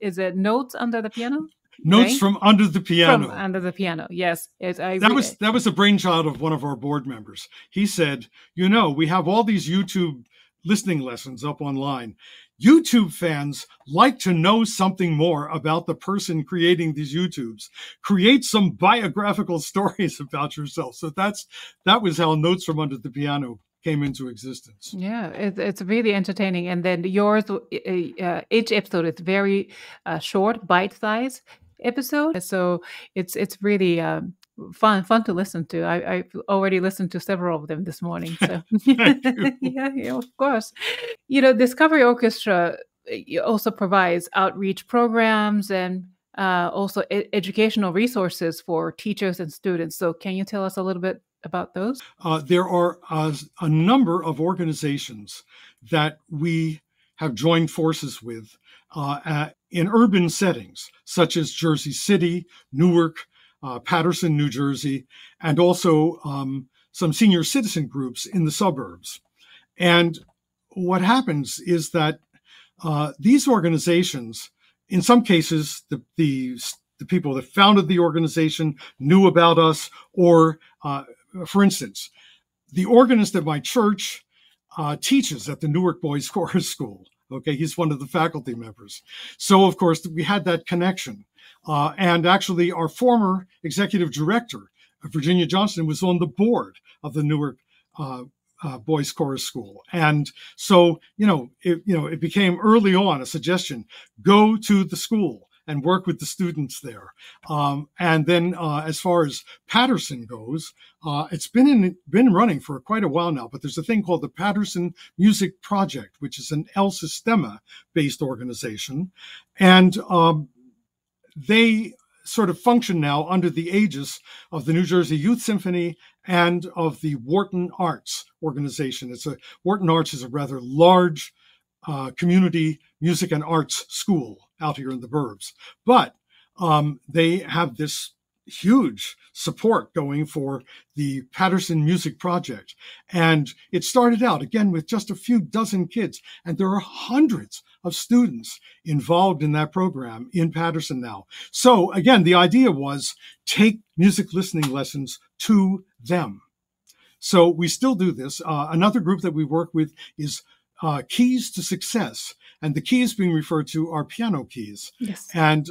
Is it Notes Under the Piano? Notes, right? From Under the Piano. From Under the Piano, yes. That was the brainchild of one of our board members. He said, you know, we have all these YouTube listening lessons up online. YouTube fans like to know something more about the person creating these YouTubes. Create some biographical stories about yourself. So that was how Notes from Under the Piano came into existence. Yeah, it's really entertaining. And then yours, each episode is very short, bite-sized episode. So it's really fun to listen to. I've already listened to several of them this morning. So yeah, of course. You know, Discovery Orchestra also provides outreach programs and also educational resources for teachers and students. So can you tell us a little bit about those? There are a number of organizations that we have joined forces with in urban settings, such as Jersey City, Newark, Paterson, New Jersey, and also some senior citizen groups in the suburbs. And what happens is that these organizations, in some cases, the people that founded the organization knew about us, or for instance, the organist at my church teaches at the Newark Boys Chorus School. Okay, he's one of the faculty members. So, of course, we had that connection. And actually, our former executive director, Virginia Johnson, was on the board of the Newark Boys Chorus School. And so, it became early on a suggestion, go to the school and work with the students there. And then as far as Paterson goes, it's been running for quite a while now, but there's a thing called the Paterson Music Project, which is an El Sistema-based organization. And they sort of function now under the aegis of the New Jersey Youth Symphony and of the Wharton Arts organization. Wharton Arts is a rather large community music and arts school out here in the burbs. But they have this huge support going for the Paterson Music Project. And it started out, again, with just a few dozen kids. And there are hundreds of students involved in that program in Paterson now. So again, the idea was take music listening lessons to them. So we still do this. Another group that we work with is Keys to Success. And the keys being referred to are piano keys. Yes. And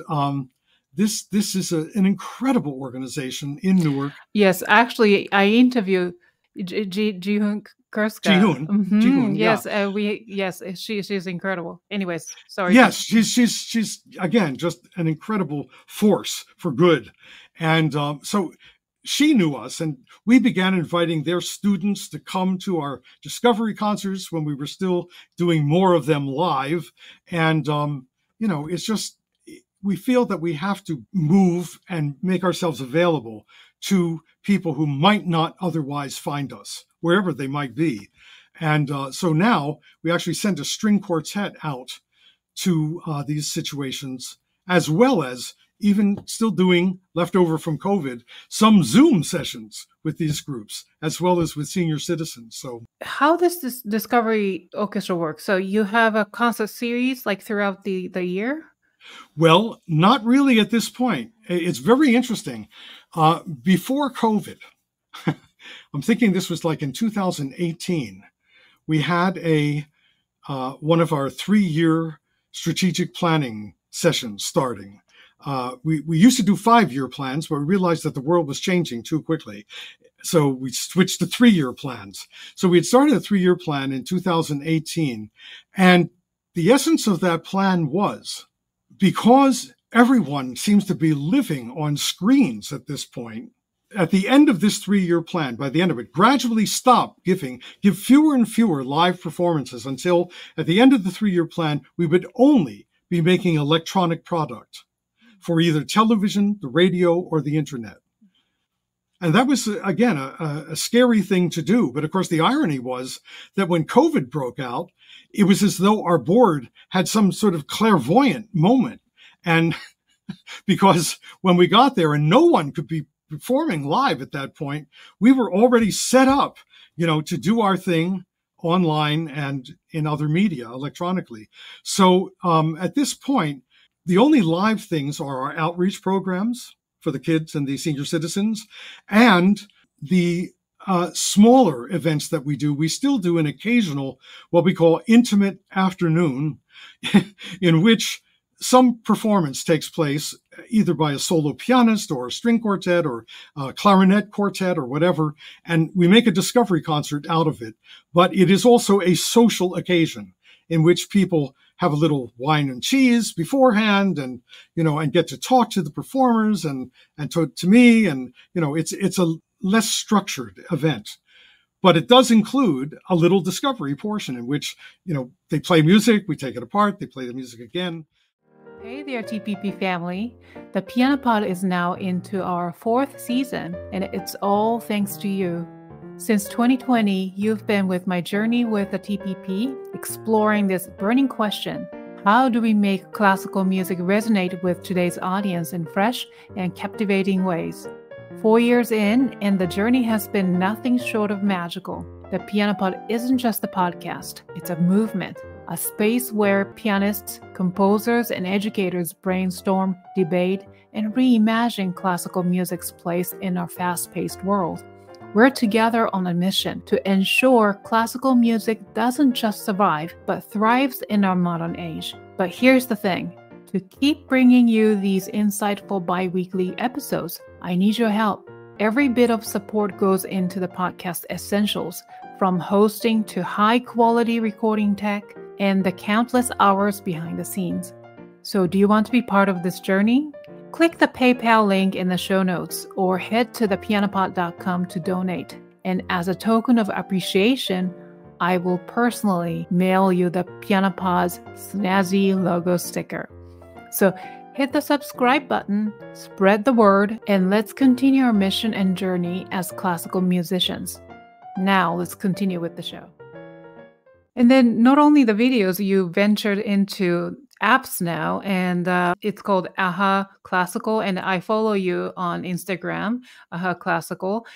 this is an incredible organization in Newark. Yes, actually, I interviewed Jihoon Kurska. Jihoon, yes, yeah. She's incredible. Anyways, sorry. Yes, she's again just an incredible force for good, and so she knew us, and we began inviting their students to come to our Discovery concerts when we were still doing more of them live. And, it's just, we feel that we have to move and make ourselves available to people who might not otherwise find us, wherever they might be. And so now we actually send a string quartet out to these situations, as well as even still doing, leftover from COVID, some Zoom sessions with these groups, as well as with senior citizens. So how does this Discovery Orchestra work? So you have a concert series like throughout the year? Well, not really at this point. It's very interesting. Before COVID, I'm thinking this was like in 2018, we had a one of our three-year strategic planning sessions starting. We used to do five-year plans, but we realized that the world was changing too quickly. So we switched to three-year plans. So we had started a three-year plan in 2018. And the essence of that plan was, because everyone seems to be living on screens at this point, at the end of this three-year plan, by the end of it, gradually stop give fewer and fewer live performances until at the end of the three-year plan, we would only be making electronic product for either television, the radio, or the internet. And that was, again, a scary thing to do. But of course, the irony was that when COVID broke out, it was as though our board had some sort of clairvoyant moment. And because when we got there and no one could be performing live at that point, we were already set up, you know, to do our thing online and in other media electronically. So at this point, the only live things are our outreach programs for the kids and the senior citizens, and the smaller events that we do. We still do an occasional, what we call intimate afternoon, in which some performance takes place either by a solo pianist or a string quartet or a clarinet quartet or whatever, and we make a discovery concert out of it. But it is also a social occasion in which people have a little wine and cheese beforehand, and, you know, and get to talk to the performers and to me. And, you know, it's a less structured event, but it does include a little discovery portion in which, you know, they play music, we take it apart, they play the music again. Hey there, TPP family. The Piano Pod is now into our fourth season, and it's all thanks to you. Since 2020, you've been with my journey with the TPP, exploring this burning question. How do we make classical music resonate with today's audience in fresh and captivating ways? 4 years in, and the journey has been nothing short of magical. The Piano Pod isn't just a podcast, it's a movement, a space where pianists, composers, and educators brainstorm, debate, and reimagine classical music's place in our fast-paced world. We're together on a mission to ensure classical music doesn't just survive, but thrives in our modern age. But here's the thing. To keep bringing you these insightful bi-weekly episodes, I need your help. Every bit of support goes into the podcast essentials, from hosting to high-quality recording tech and the countless hours behind the scenes. So do you want to be part of this journey? Click the PayPal link in the show notes or head to thepianopod.com to donate. And as a token of appreciation, I will personally mail you the Piano Pod's snazzy logo sticker. So hit the subscribe button, spread the word, and let's continue our mission and journey as classical musicians. Now let's continue with the show. And then not only the videos, you ventured into apps now, and it's called Aha Classical, and I follow you on Instagram, Aha Classical,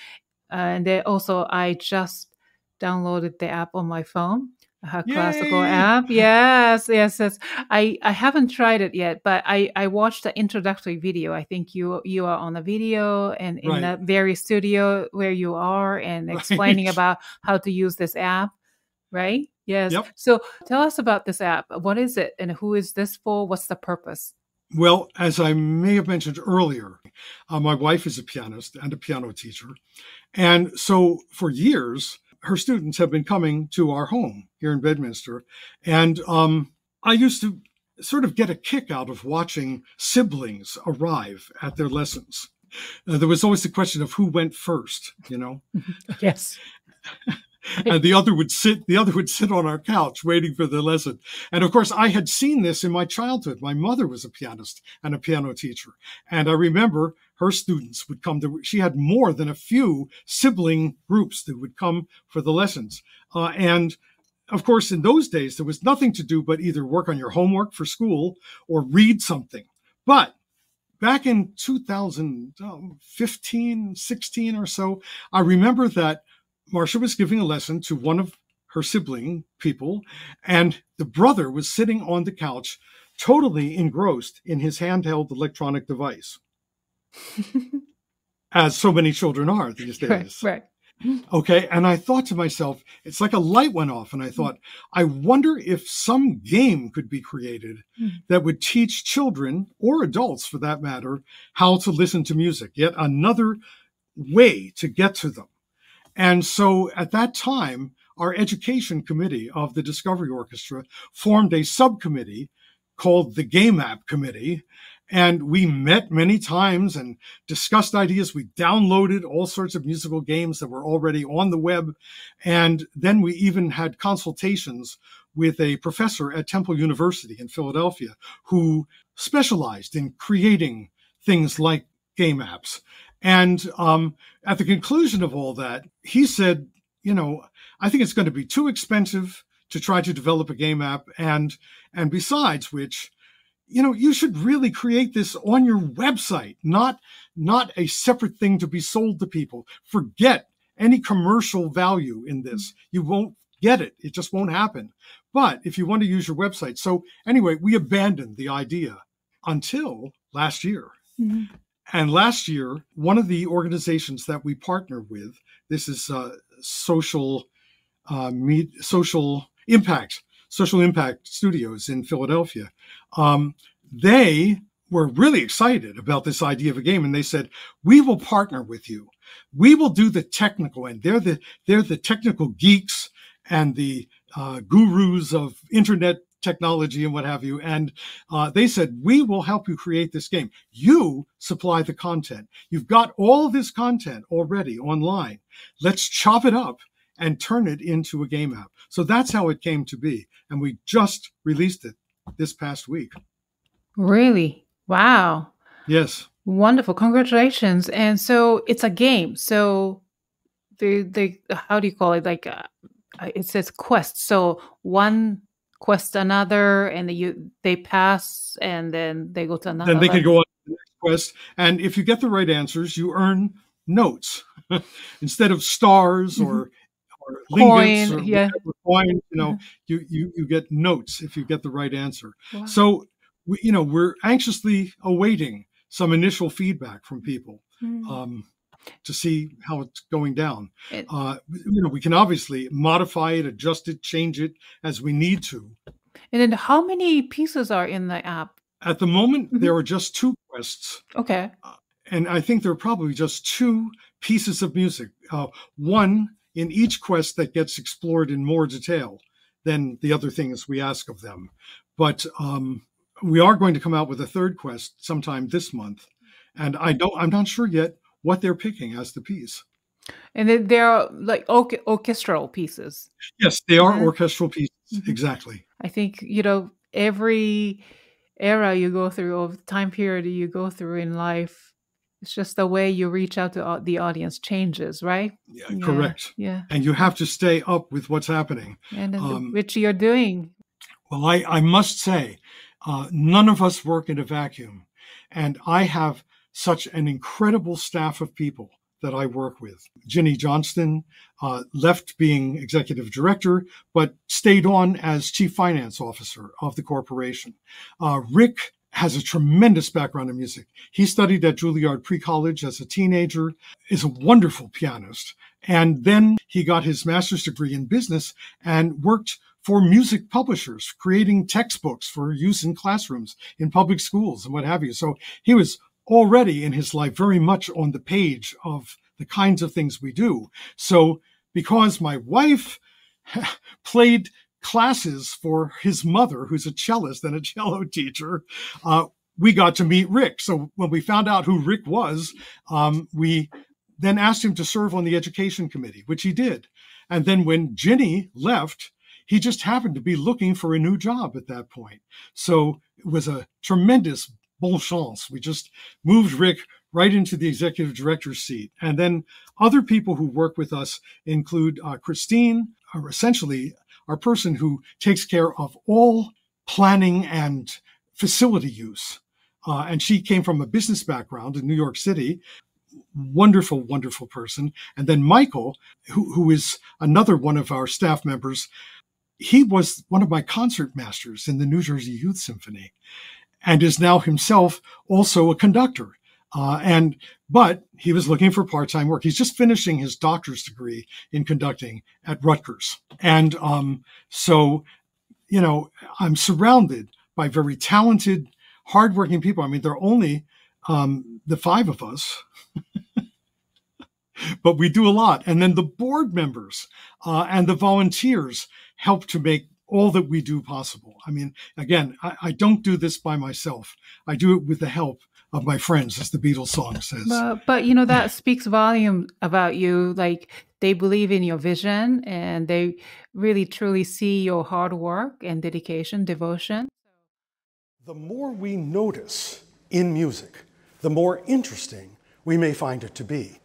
and then also I just downloaded the app on my phone, Aha Classical app. Yes. I haven't tried it yet, but I watched the introductory video. I think you are on the video and in the very studio where you are, and explaining about how to use this app, right? Yes. Yep. So tell us about this app. What is it and who is this for? What's the purpose? Well, as I may have mentioned earlier, my wife is a pianist and a piano teacher. And so for years, her students have been coming to our home here in Bedminster. And I used to sort of get a kick out of watching siblings arrive at their lessons. There was always the question of who went first, you know? Yes. And the other would sit on our couch waiting for the lesson. And of course, I had seen this in my childhood. My mother was a pianist and a piano teacher. And I remember her students would come to, she had more than a few sibling groups that would come for the lessons. And of course, in those days, there was nothing to do but either work on your homework for school or read something. But back in 2015, 16 or so, I remember that Marcia was giving a lesson to one of her sibling people, and the brother was sitting on the couch, totally engrossed in his handheld electronic device. as so many children are these days. Right, right. Okay. And I thought to myself, it's like a light went off. And I thought, I wonder if some game could be created that would teach children, or adults for that matter, how to listen to music, yet another way to get to them. And so at that time, our education committee of the Discovery Orchestra formed a subcommittee called the Game App Committee. And we met many times and discussed ideas. We downloaded all sorts of musical games that were already on the web. And then we even had consultations with a professor at Temple University in Philadelphia who specialized in creating things like game apps. And at the conclusion of all that, he said, you know, I think it's going to be too expensive to try to develop a game app. And besides which, you know, you should really create this on your website, not a separate thing to be sold to people. Forget any commercial value in this. You won't get it. It just won't happen. But if you want to use your website. So anyway, we abandoned the idea until last year. Mm-hmm. And last year, one of the organizations that we partner with, this is Social Impact Studios in Philadelphia, they were really excited about this idea of a game. And they said, we will partner with you. We will do the technical end. They're the technical geeks and the gurus of internet technology and what have you. And they said, we will help you create this game. You supply the content. You've got all this content already online. Let's chop it up and turn it into a game app. So that's how it came to be. And we just released it this past week. Really? Wow. Yes. Wonderful. Congratulations. And so it's a game. So they how do you call it? Like it says quest. So one quest another, and they pass, and then they go to another. Then they can go on to the next quest, and if you get the right answers, you earn notes instead of stars or lingots coin, or coin. You know, you get notes if you get the right answer. Wow. So we're anxiously awaiting some initial feedback from people to see how it's going down. We can obviously modify it, adjust it, change it as we need to. And then how many pieces are in the app? At the moment, there are just 2 quests. Okay. And I think there are probably just 2 pieces of music. One in each quest that gets explored in more detail than the other things we ask of them. But we are going to come out with a 3rd quest sometime this month. And I'm not sure yet what they're picking as the piece. And then they're like orchestral pieces. Yes, they are orchestral pieces. Exactly. I think, every era you go through, or time period you go through in life, it's just the way you reach out to the audience changes, right? Yeah, yeah. Correct. Yeah. And you have to stay up with what's happening. And which you're doing. Well, I must say, none of us work in a vacuum. And I have such an incredible staff of people that I work with. Ginny Johnston left being executive director, but stayed on as chief finance officer of the corporation. Rick has a tremendous background in music. He studied at Juilliard Pre-College as a teenager, is a wonderful pianist. And then he got his master's degree in business and worked for music publishers, creating textbooks for use in classrooms, in public schools, and what have you. So he was already in his life very much on the page of the kinds of things we do. So because my wife played classes for his mother, who's a cellist and a cello teacher, we got to meet Rick. So when we found out who Rick was, we then asked him to serve on the education committee, which he did. And then when Ginny left, he just happened to be looking for a new job at that point. So it was a tremendous bon chance. We just moved Rick right into the executive director's seat. And then other people who work with us include Christine, essentially our person who takes care of all planning and facility use. And she came from a business background in New York City. Wonderful, wonderful person. And then Michael, who is another one of our staff members, he was one of my concert masters in the New Jersey Youth Symphony, and is now himself also a conductor. But he was looking for part-time work. He's just finishing his doctor's degree in conducting at Rutgers. And so, you know, I'm surrounded by very talented, hardworking people. I mean, there are only the five of us, but we do a lot. And then the board members and the volunteers help to make all that we do possible. I mean, again, I don't do this by myself. I do it with the help of my friends, as the Beatles song says. But you know, that speaks volume about you. Like, they believe in your vision and they really truly see your hard work and dedication, devotion. The more we notice in music, the more interesting we may find it to be.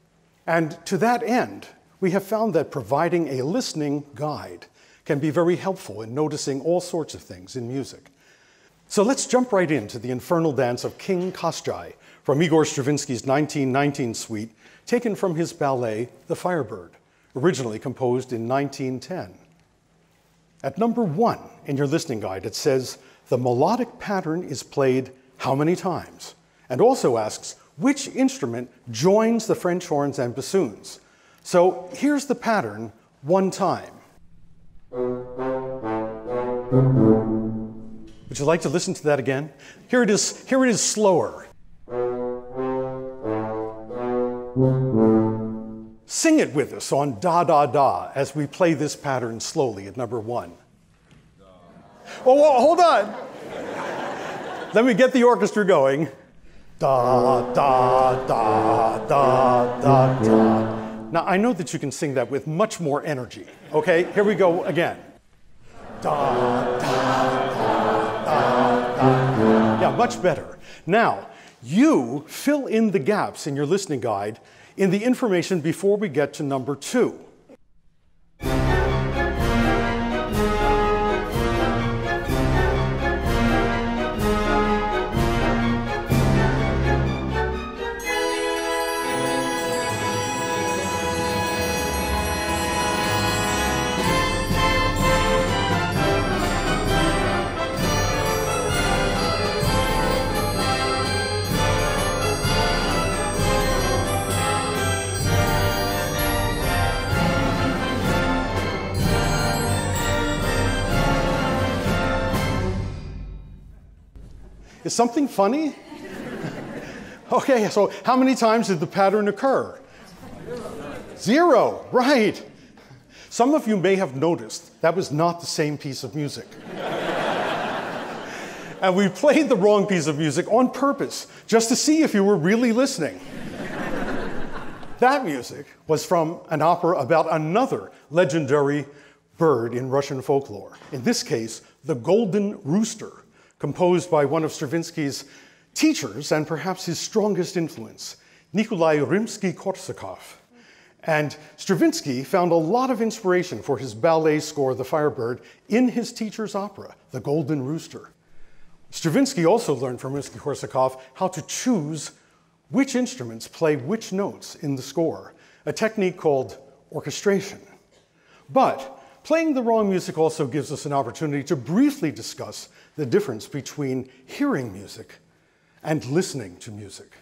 And to that end, we have found that providing a listening guide can be very helpful in noticing all sorts of things in music. So let's jump right into the Infernal Dance of King Koshchei from Igor Stravinsky's 1919 suite, taken from his ballet, The Firebird, originally composed in 1910. At number 1 in your listening guide, it says, the melodic pattern is played how many times? And also asks, which instrument joins the French horns and bassoons? So here's the pattern one time. Would you like to listen to that again? Here it is slower. Sing it with us on Da Da Da as we play this pattern slowly at number 1. Oh, hold on. Let me get the orchestra going. Da Da Da Da Da Da. Now I know that you can sing that with much more energy. Okay, here we go again. Da Da. Yeah, much better. Now, you fill in the gaps in your listening guide in the information before we get to number 2. Is something funny? Okay, so how many times did the pattern occur? 0, right. Some of you may have noticed that was not the same piece of music. And we played the wrong piece of music on purpose, just to see if you were really listening. That music was from an opera about another legendary bird in Russian folklore. In this case, the Golden Rooster, composed by one of Stravinsky's teachers and perhaps his strongest influence, Nikolai Rimsky-Korsakov. And Stravinsky found a lot of inspiration for his ballet score, The Firebird, in his teacher's opera, The Golden Rooster. Stravinsky also learned from Rimsky-Korsakov how to choose which instruments play which notes in the score, a technique called orchestration. But playing the wrong music also gives us an opportunity to briefly discuss the difference between hearing music and listening to music.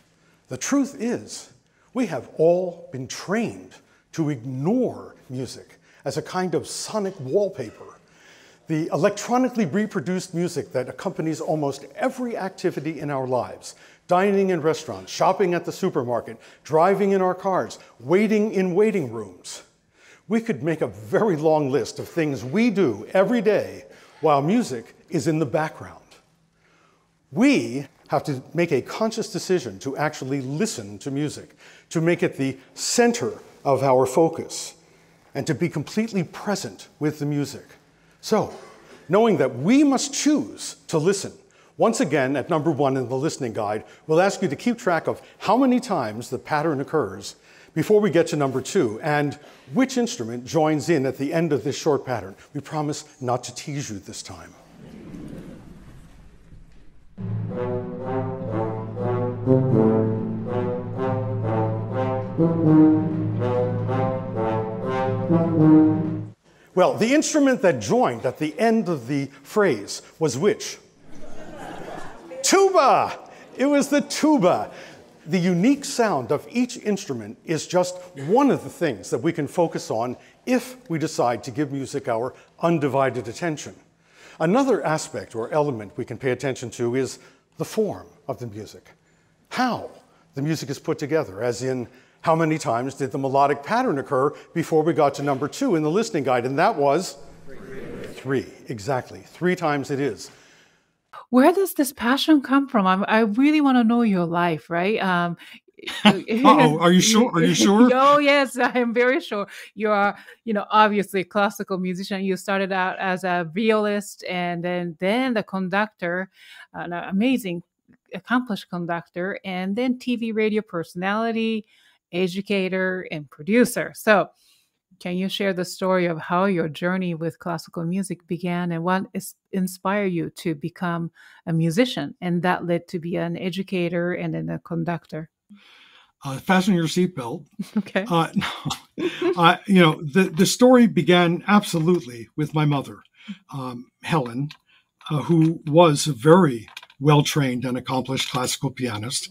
The truth is, we have all been trained to ignore music as a kind of sonic wallpaper. The electronically reproduced music that accompanies almost every activity in our lives, dining in restaurants, shopping at the supermarket, driving in our cars, waiting in waiting rooms. We could make a very long list of things we do every day while music is in the background. We have to make a conscious decision to actually listen to music, to make it the center of our focus, and to be completely present with the music. So, knowing that we must choose to listen, once again at number 1 in the listening guide, we'll ask you to keep track of how many times the pattern occurs before we get to number 2, and which instrument joins in at the end of this short pattern. We promise not to tease you this time. Well, the instrument that joined at the end of the phrase was which? Tuba! It was the tuba. The unique sound of each instrument is just one of the things that we can focus on if we decide to give music our undivided attention. Another aspect or element we can pay attention to is the form of the music. How the music is put together, as in how many times did the melodic pattern occur before we got to number 2 in the listening guide, and that was 3, exactly. 3 times it is. Where does this passion come from? I really want to know your life, right? Uh-oh, are you sure? Are you sure? Oh, yes, I am very sure. You are, obviously a classical musician. You started out as a violist and then the conductor, an amazing, accomplished conductor, and then TV radio personality, educator, and producer. So can you share the story of how your journey with classical music began and what inspired you to become a musician? And that led to be an educator and then a conductor. Fasten your seatbelt. Okay. The story began absolutely with my mother, Helen, who was a very well-trained and accomplished classical pianist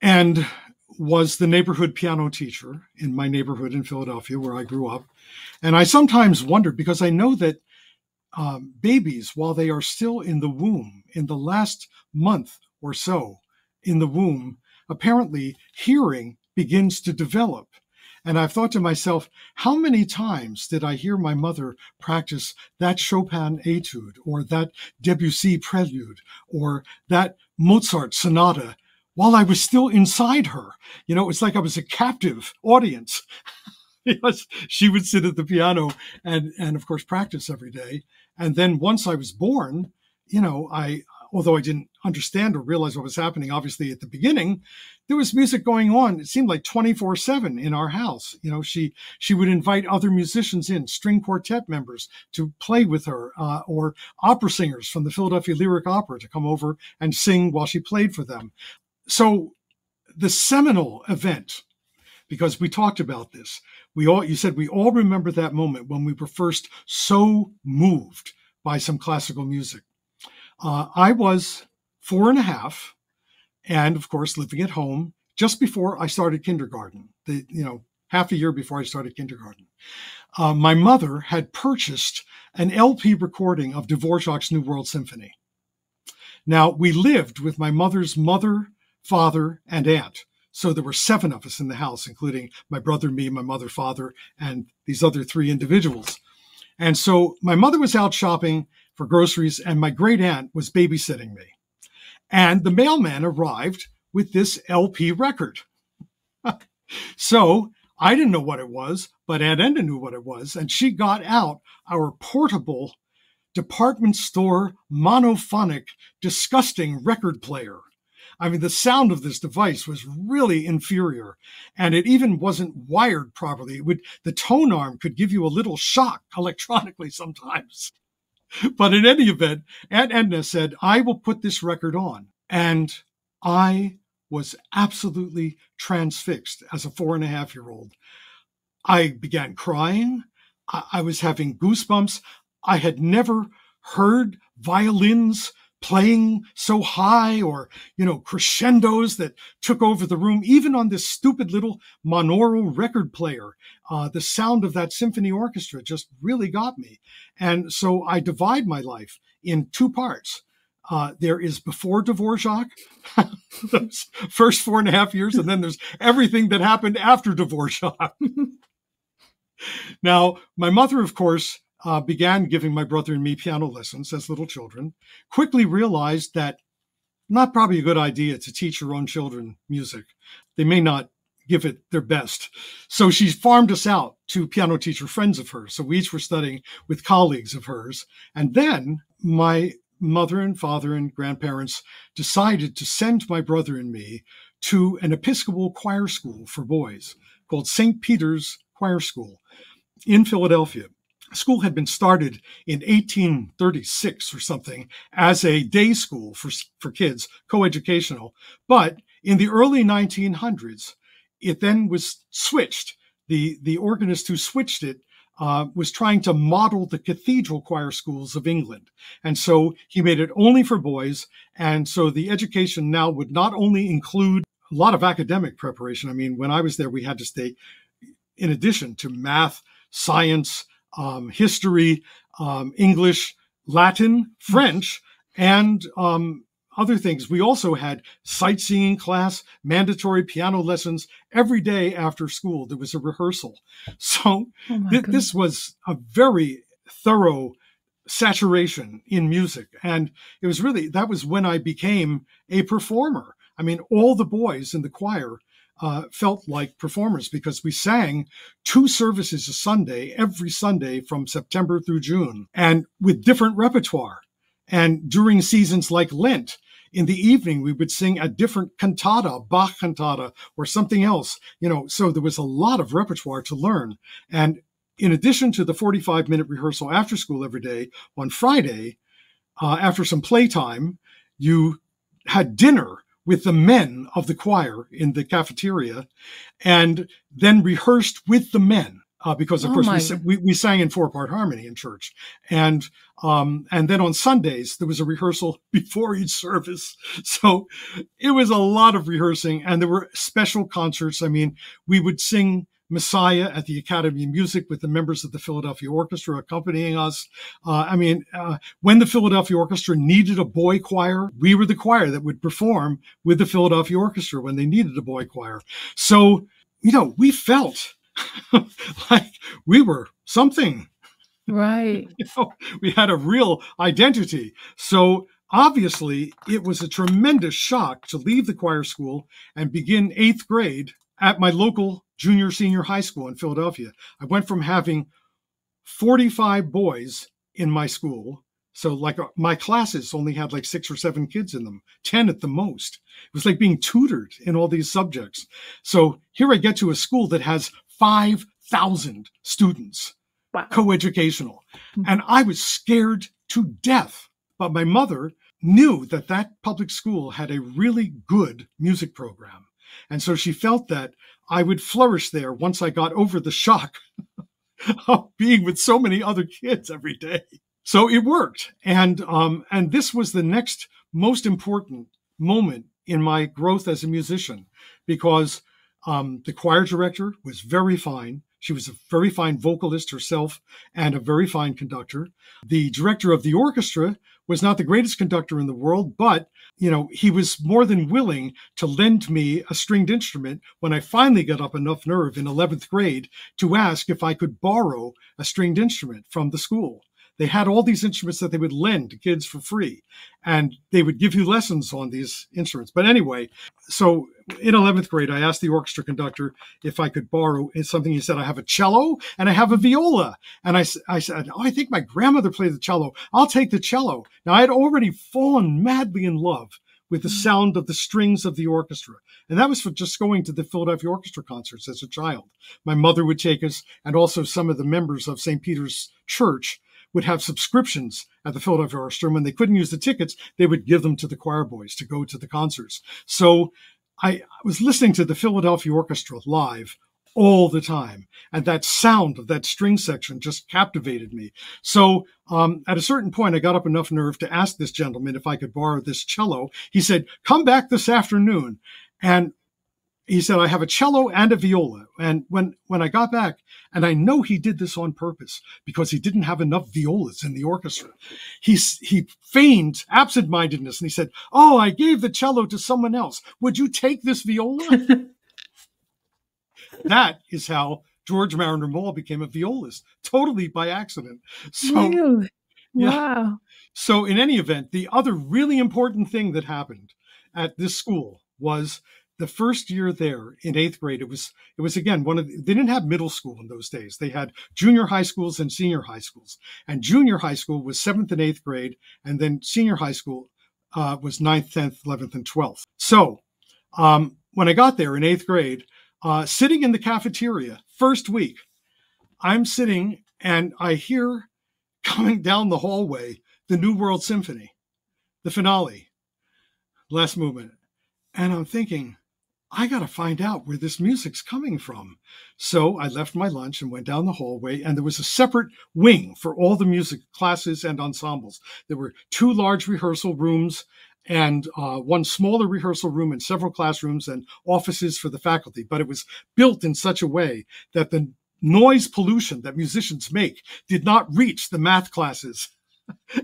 and was the neighborhood piano teacher in my neighborhood in Philadelphia where I grew up. And I sometimes wondered, because I know that babies, while they are still in the womb, in the last month or so in the womb, apparently hearing begins to develop. And I've thought to myself, how many times did I hear my mother practice that Chopin etude or that Debussy prelude or that Mozart sonata while I was still inside her? It's like I was a captive audience. Because she would sit at the piano and of course, practice every day. And then once I was born, although I didn't understand or realize what was happening, obviously, at the beginning, there was music going on. It seemed like 24/7 in our house. She would invite other musicians in, string quartet members to play with her, or opera singers from the Philadelphia Lyric Opera to come over and sing while she played for them. So the seminal event, because we talked about this, you said we all remember that moment when we were first so moved by some classical music. I was 4 and a half and, of course, living at home just before I started kindergarten, half a year before I started kindergarten. My mother had purchased an LP recording of Dvorak's New World Symphony. Now, we lived with my mother's mother, father, and aunt. So there were 7 of us in the house, including my brother, me, my mother, father, and these other 3 individuals. And so my mother was out shopping for groceries, and my great aunt was babysitting me. And the mailman arrived with this LP record. So I didn't know what it was, but Aunt Enda knew what it was, and she got out our portable department store monophonic disgusting record player. I mean, the sound of this device was really inferior, and it even wasn't wired properly. The tone arm could give you a little shock electronically sometimes. But in any event, Aunt Edna said, I will put this record on. And I was absolutely transfixed as a 4-and-a-half-year-old. I began crying. I was having goosebumps. I had never heard violins playing so high or, crescendos that took over the room, even on this stupid little monaural record player. The sound of that symphony orchestra just really got me. And so I divide my life in 2 parts. There is before Dvorak, those first 4 and a half years, and then there's everything that happened after Dvorak. Now, my mother, of course, began giving my brother and me piano lessons as little children, quickly realized that not probably a good idea to teach your own children music. They may not give it their best. So she farmed us out to piano teacher friends of hers. So we each were studying with colleagues of hers. And then my mother and father and grandparents decided to send my brother and me to an Episcopal choir school for boys called St. Peter's Choir School in Philadelphia. School had been started in 1836 or something as a day school for kids, coeducational. But in the early 1900s, it then was switched. The organist who switched it was trying to model the cathedral choir schools of England. And so he made it only for boys. And so the education now would not only include a lot of academic preparation. I mean, when I was there, we had to stay, in addition to math, science, history, English, Latin, French, and other things. We also had sightseeing class, mandatory piano lessons. Every day after school, there was a rehearsal. So this was a very thorough saturation in music. And it was really, that was when I became a performer. I mean, all the boys in the choir felt like performers because we sang 2 services a Sunday, every Sunday from September through June, and with different repertoire. And during seasons like Lent, in the evening, we would sing a different cantata, Bach cantata, or something else, you know, so there was a lot of repertoire to learn. And in addition to the 45-minute rehearsal after school every day, on Friday, after some playtime, you had dinner with the men of the choir in the cafeteria, and then rehearsed with the men because, of course, we sang in 4-part harmony in church. And then on Sundays, there was a rehearsal before each service. So it was a lot of rehearsing, and there were special concerts. I mean, we would sing Messiah at the Academy of Music with the members of the Philadelphia Orchestra accompanying us. When the Philadelphia Orchestra needed a boy choir, we were the choir that would perform with the Philadelphia Orchestra when they needed a boy choir. So, you know, we felt like we were something. Right. You know, we had a real identity. So obviously it was a tremendous shock to leave the choir school and begin 8th grade at my local junior, senior high school in Philadelphia. I went from having 45 boys in my school. So like my classes only had like 6 or 7 kids in them, 10 at the most. It was like being tutored in all these subjects. So here I get to a school that has 5,000 students, wow, coeducational. And I was scared to death. But my mother knew that that public school had a really good music program. And so she felt that I would flourish there once I got over the shock of being with so many other kids every day. So it worked. And this was the next most important moment in my growth as a musician, because the choir director was very fine. She was a very fine vocalist herself and a very fine conductor. The director of the orchestra was not the greatest conductor in the world, but you know, he was more than willing to lend me a stringed instrument when I finally got up enough nerve in 11th grade to ask if I could borrow a stringed instrument from the school. They had all these instruments that they would lend to kids for free, and they would give you lessons on these instruments. But anyway, so in 11th grade, I asked the orchestra conductor if I could borrow something. He said, I have a cello and I have a viola. And I said, oh, I think my grandmother played the cello. I'll take the cello. Now, I had already fallen madly in love with the sound of the strings of the orchestra. And that was for just going to the Philadelphia Orchestra concerts as a child. My mother would take us, and also some of the members of St. Peter's Church would have subscriptions at the Philadelphia Orchestra. And when they couldn't use the tickets, they would give them to the choir boys to go to the concerts. So I was listening to the Philadelphia Orchestra live all the time. And that sound of that string section just captivated me. So at a certain point, I got up enough nerve to ask this gentleman if I could borrow this cello. He said, come back this afternoon. And he said, I have a cello and a viola. And when I got back, and I know he did this on purpose because he didn't have enough violas in the orchestra, he feigned absent-mindedness. And he said, oh, I gave the cello to someone else. Would you take this viola? That is how George Mariner Maule became a violist, totally by accident. So, really? Yeah. Wow. So in any event, the other really important thing that happened at this school was the first year there in 8th grade, it was again, they didn't have middle school in those days. They had junior high schools and senior high schools. And junior high school was 7th and 8th grade. And then senior high school was 9th, 10th, 11th, and 12th. So when I got there in 8th grade, sitting in the cafeteria, first week, I'm sitting and I hear coming down the hallway, the New World Symphony, the finale, last movement. And I'm thinking, I got to find out where this music's coming from. So I left my lunch and went down the hallway, and there was a separate wing for all the music classes and ensembles. There were 2 large rehearsal rooms and one smaller rehearsal room and several classrooms and offices for the faculty. But it was built in such a way that the noise pollution that musicians make did not reach the math classes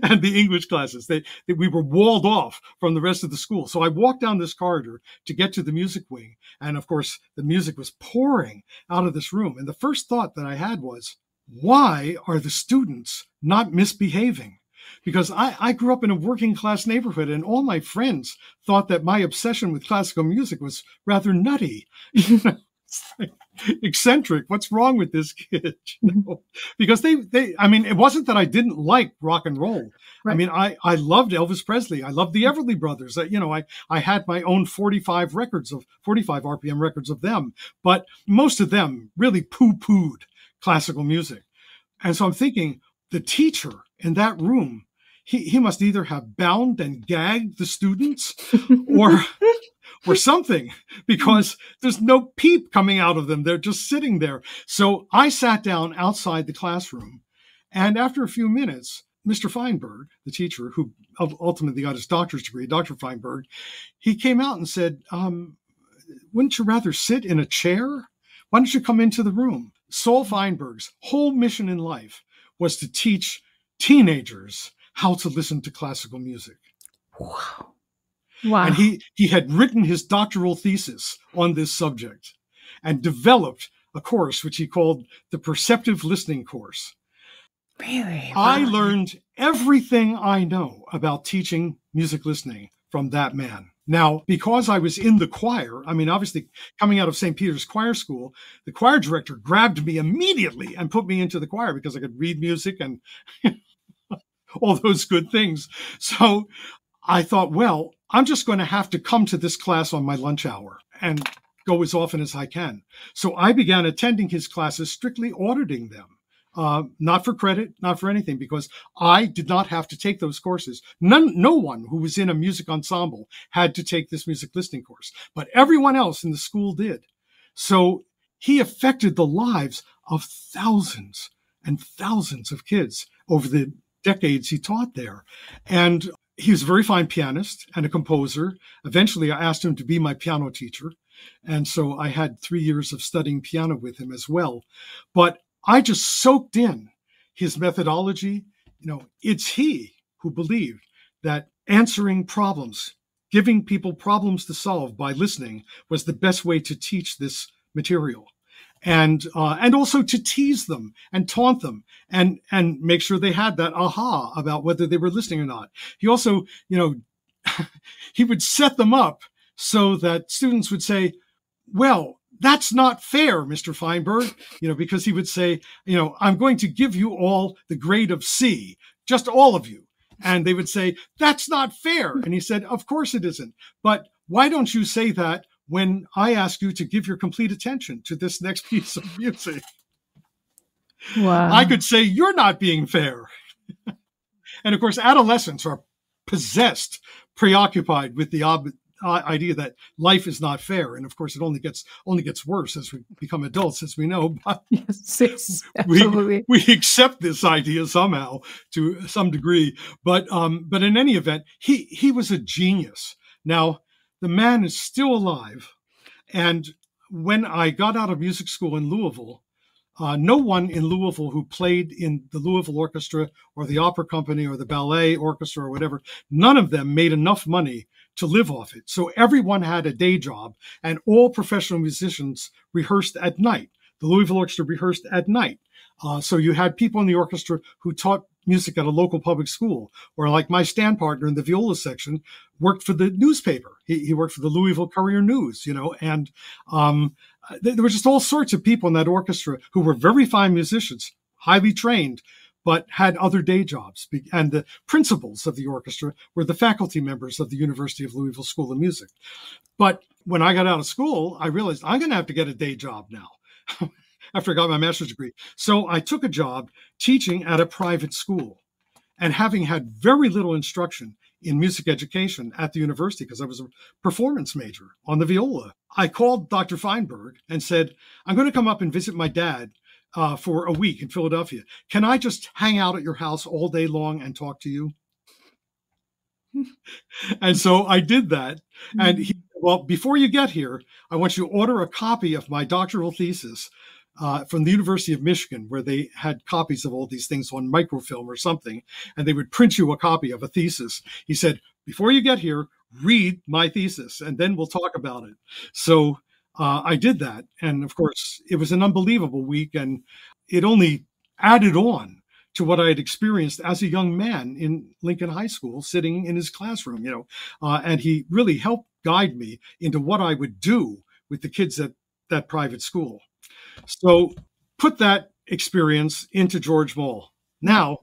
and the English classes. We were walled off from the rest of the school. So I walked down this corridor to get to the music wing. And of course, the music was pouring out of this room. And the first thought that I had was, why are the students not misbehaving? Because I grew up in a working class neighborhood, and all my friends thought that my obsession with classical music was rather nutty. You know? Like, eccentric. What's wrong with this kid? You know? Because I mean, it wasn't that I didn't like rock and roll. Right. I mean, I loved Elvis Presley. I loved the Everly Brothers. You know, I had my own 45 RPM records of them, but most of them really poo-pooed classical music. And so I'm thinking the teacher in that room, he must either have bound and gagged the students or something, because there's no peep coming out of them. They're just sitting there. So I sat down outside the classroom. And after a few minutes, Mr. Feinberg, the teacher who ultimately got his doctor's degree, Dr. Feinberg, he came out and said, wouldn't you rather sit in a chair? Why don't you come into the room? Saul Feinberg's whole mission in life was to teach teenagers how to listen to classical music. Wow. Wow. And he had written his doctoral thesis on this subject and developed a course which he called the Perceptive Listening Course. Really? Wow. I learned everything I know about teaching music listening from that man. Now, because I was in the choir, I mean, obviously, coming out of St. Peter's Choir School, the choir director grabbed me immediately and put me into the choir because I could read music and all those good things. So I thought, well, I'm just going to have to come to this class on my lunch hour and go as often as I can. So I began attending his classes, strictly auditing them, not for credit, not for anything, because I did not have to take those courses. No one who was in a music ensemble had to take this music listening course, but everyone else in the school did. So he affected the lives of thousands and thousands of kids over the decades he taught there. And he was a very fine pianist and a composer. Eventually, I asked him to be my piano teacher. And so I had 3 years of studying piano with him as well. But I just soaked in his methodology. You know, it's he who believed that answering problems, giving people problems to solve by listening, was the best way to teach this material. And also to tease them and taunt them and make sure they had that aha about whether they were listening or not. He also, you know, he would set them up so that students would say, well, that's not fair, Mr. Feinberg, you know, because he would say, you know, I'm going to give you all the grade of C, just all of you. And they would say, that's not fair. And he said, of course it isn't. But why don't you say that when I ask you to give your complete attention to this next piece of music? Wow. I could say, you're not being fair. And of course, adolescents are possessed, preoccupied with the idea that life is not fair. And of course, it only gets worse as we become adults, as we know. But yes, we accept this idea somehow to some degree. But in any event, he was a genius. Now, the man is still alive. And when I got out of music school in Louisville, no one in Louisville who played in the Louisville Orchestra or the Opera Company or the Ballet Orchestra or whatever, none of them made enough money to live off it. So everyone had a day job, and all professional musicians rehearsed at night. The Louisville Orchestra rehearsed at night. So you had people in the orchestra who taught music at a local public school, or like my stand partner in the viola section worked for the newspaper. He worked for the Louisville Courier News, you know, and there were just all sorts of people in that orchestra who were very fine musicians, highly trained, but had other day jobs. And the principals of the orchestra were the faculty members of the University of Louisville School of Music. But when I got out of school, I realized I'm going to have to get a day job now. After I got my master's degree. So I took a job teaching at a private school, and having had very little instruction in music education at the university, because I was a performance major on the viola, I called Dr. Feinberg and said, I'm going to come up and visit my dad for a week in Philadelphia. Can I just hang out at your house all day long and talk to you? And so I did that. And he, well, before you get here, I want you to order a copy of my doctoral thesis from the University of Michigan, where they had copies of all these things on microfilm or something, and they would print you a copy of a thesis. He said, before you get here, read my thesis, and then we'll talk about it. So I did that. And of course, it was an unbelievable week, and it only added on to what I had experienced as a young man in Lincoln High School, sitting in his classroom, you know, and he really helped guide me into what I would do with the kids at that private school. So put that experience into George Moll. Now,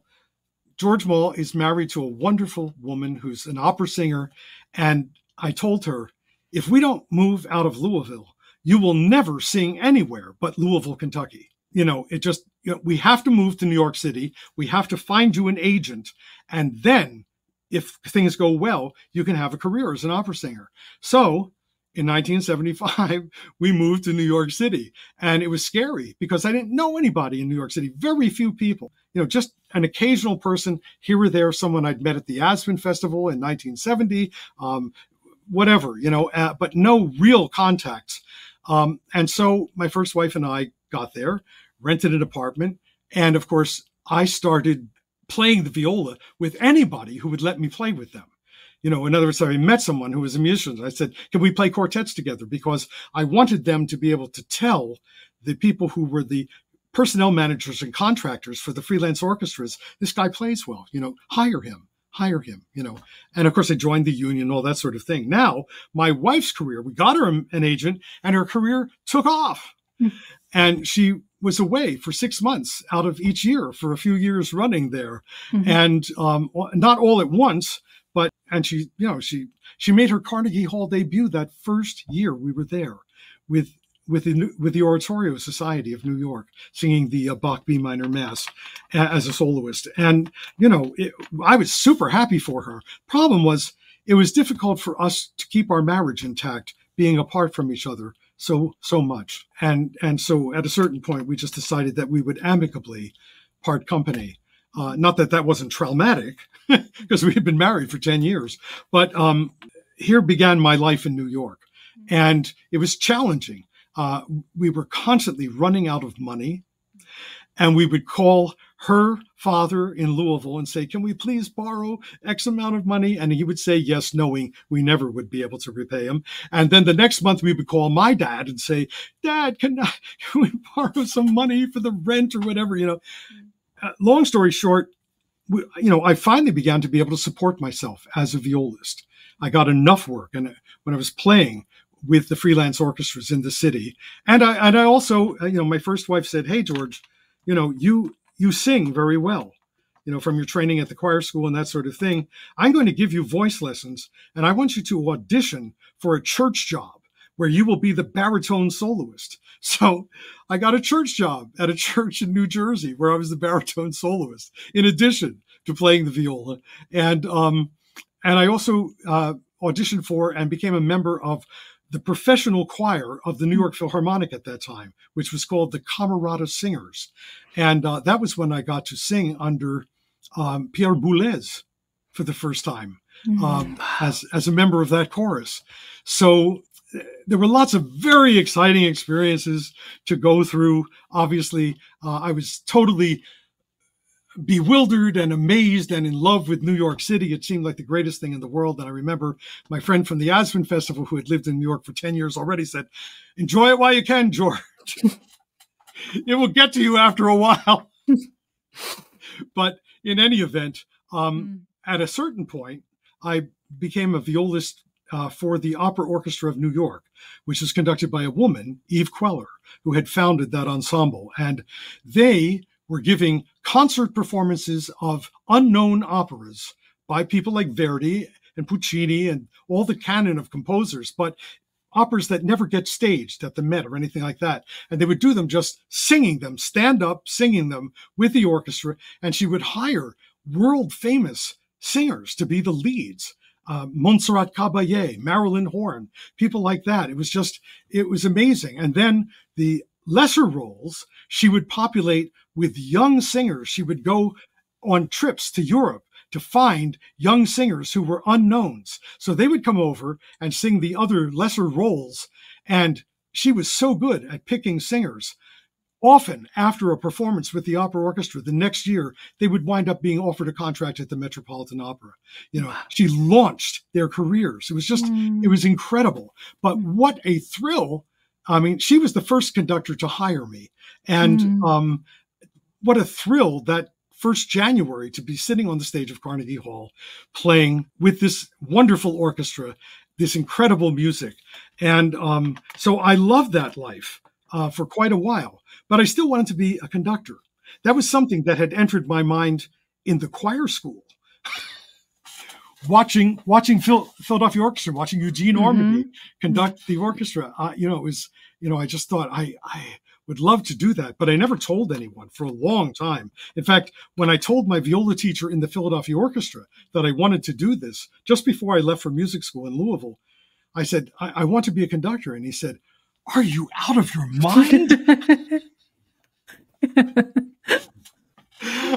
George Moll is married to a wonderful woman who's an opera singer. And I told her, if we don't move out of Louisville, you will never sing anywhere but Louisville, Kentucky. You know, it just, you know, we have to move to New York City. We have to find you an agent. And then if things go well, you can have a career as an opera singer. So in 1975, we moved to New York City, and it was scary because I didn't know anybody in New York City, very few people, you know, just an occasional person here or there, someone I'd met at the Aspen Festival in 1970, whatever, you know, but no real contacts. And so my first wife and I got there, rented an apartment, and of course, I started playing the viola with anybody who would let me play with them. You know, in other words, I met someone who was a musician. I said, can we play quartets together? Because I wanted them to be able to tell the people who were the personnel managers and contractors for the freelance orchestras, this guy plays well, you know, hire him, you know. And of course, I joined the union, all that sort of thing. Now, my wife's career, we got her an agent, and her career took off. And she was away for 6 months out of each year for a few years running there. And not all at once. But, and she, you know, she made her Carnegie Hall debut that first year we were there with the Oratorio Society of New York, singing the Bach B minor mass as a soloist. And, you know, I was super happy for her. Problem was, it was difficult for us to keep our marriage intact, being apart from each other so much. And so at a certain point, we just decided that we would amicably part company. Not that that wasn't traumatic, because we had been married for 10 years. But here began my life in New York. And it was challenging. We were constantly running out of money. And we would call her father in Louisville and say, can we please borrow X amount of money? And he would say yes, knowing we never would be able to repay him. And then the next month we would call my dad and say, Dad, can we borrow some money for the rent or whatever, you know? Long story short, you know, I finally began to be able to support myself as a violist. I got enough work, and when I was playing with the freelance orchestras in the city, and I also, you know, my first wife said, "Hey, George, you know, you sing very well, you know, from your training at the choir school and that sort of thing. I'm going to give you voice lessons, and I want you to audition for a church job where you will be the baritone soloist." So I got a church job at a church in New Jersey where I was the baritone soloist, in addition to playing the viola. And I also auditioned for and became a member of the professional choir of the New York Philharmonic at that time, which was called the Camerata Singers. And that was when I got to sing under Pierre Boulez for the first time as a member of that chorus. So there were lots of very exciting experiences to go through. Obviously, I was totally bewildered and amazed and in love with New York City. It seemed like the greatest thing in the world. And I remember my friend from the Aspen Festival, who had lived in New York for 10 years already, said, enjoy it while you can, George. It will get to you after a while. But in any event, at a certain point, I became a violist for the Opera Orchestra of New York, which is conducted by a woman, Eve Queller, who had founded that ensemble. And they were giving concert performances of unknown operas by people like Verdi and Puccini and all the canon of composers, but operas that never get staged at the Met or anything like that. And they would do them just singing them, stand up, singing them with the orchestra. And she would hire world-famous singers to be the leads. Montserrat Caballé, Marilyn Horne, people like that. It was amazing. And then the lesser roles, she would populate with young singers. She would go on trips to Europe to find young singers who were unknowns. So they would come over and sing the other lesser roles. And she was so good at picking singers. Often after a performance with the opera orchestra, the next year, they would wind up being offered a contract at the Metropolitan Opera. You know, she launched their careers. It was just, it was incredible. But what a thrill. I mean, she was the first conductor to hire me. And what a thrill that first January to be sitting on the stage of Carnegie Hall, playing with this wonderful orchestra, this incredible music. And so I loved that life for quite a while. But I still wanted to be a conductor. That was something that had entered my mind in the choir school. Watching Philadelphia Orchestra, watching Eugene Ormandy conduct the orchestra, you know, it was, you know, I just thought I would love to do that, but I never told anyone for a long time. In fact, when I told my viola teacher in the Philadelphia Orchestra that I wanted to do this, just before I left for music school in Louisville, I said, I want to be a conductor. And he said, "Are you out of your mind?"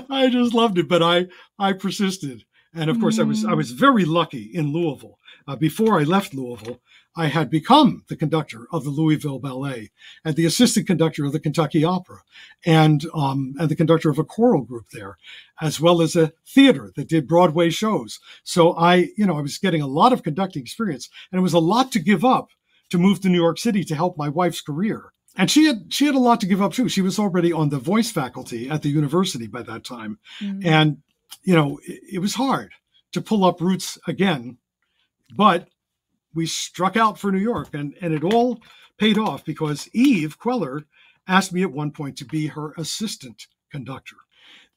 I just loved it, but I persisted. And of course, I was very lucky in Louisville. Before I left Louisville, I had become the conductor of the Louisville Ballet and the assistant conductor of the Kentucky Opera and the conductor of a choral group there, as well as a theater that did Broadway shows. So I was getting a lot of conducting experience, and it was a lot to give up to move to New York City to help my wife's career. And she had a lot to give up too. She was already on the voice faculty at the university by that time. And you know, it was hard to pull up roots again, but we struck out for New York, and it all paid off because Eve Queller asked me at one point to be her assistant conductor.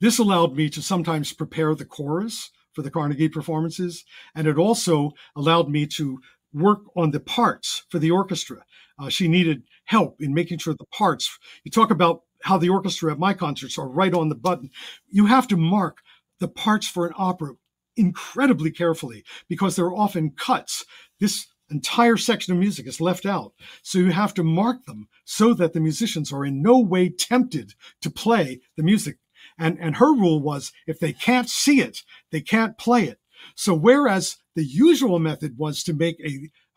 This allowed me to sometimes prepare the chorus for the Carnegie performances, and it also allowed me to work on the parts for the orchestra. She needed help in making sure the parts, you talk about how the orchestra at my concerts are right on the button. You have to mark the parts for an opera incredibly carefully because there are often cuts. This entire section of music is left out. So you have to mark them so that the musicians are in no way tempted to play the music. And her rule was if they can't see it, they can't play it. So whereas the usual method was to make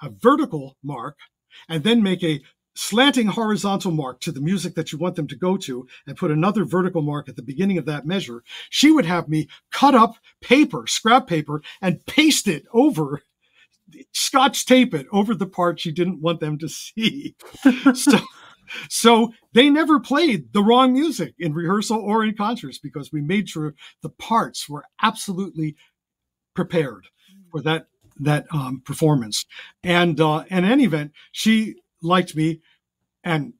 a vertical mark and then make a slanting horizontal mark to the music that you want them to go to and put another vertical mark at the beginning of that measure, she would have me cut up paper, scrap paper, and paste it over, Scotch tape it over the part she didn't want them to see. So they never played the wrong music in rehearsal or in concerts because we made sure the parts were absolutely prepared for that performance. And in any event, she liked me. And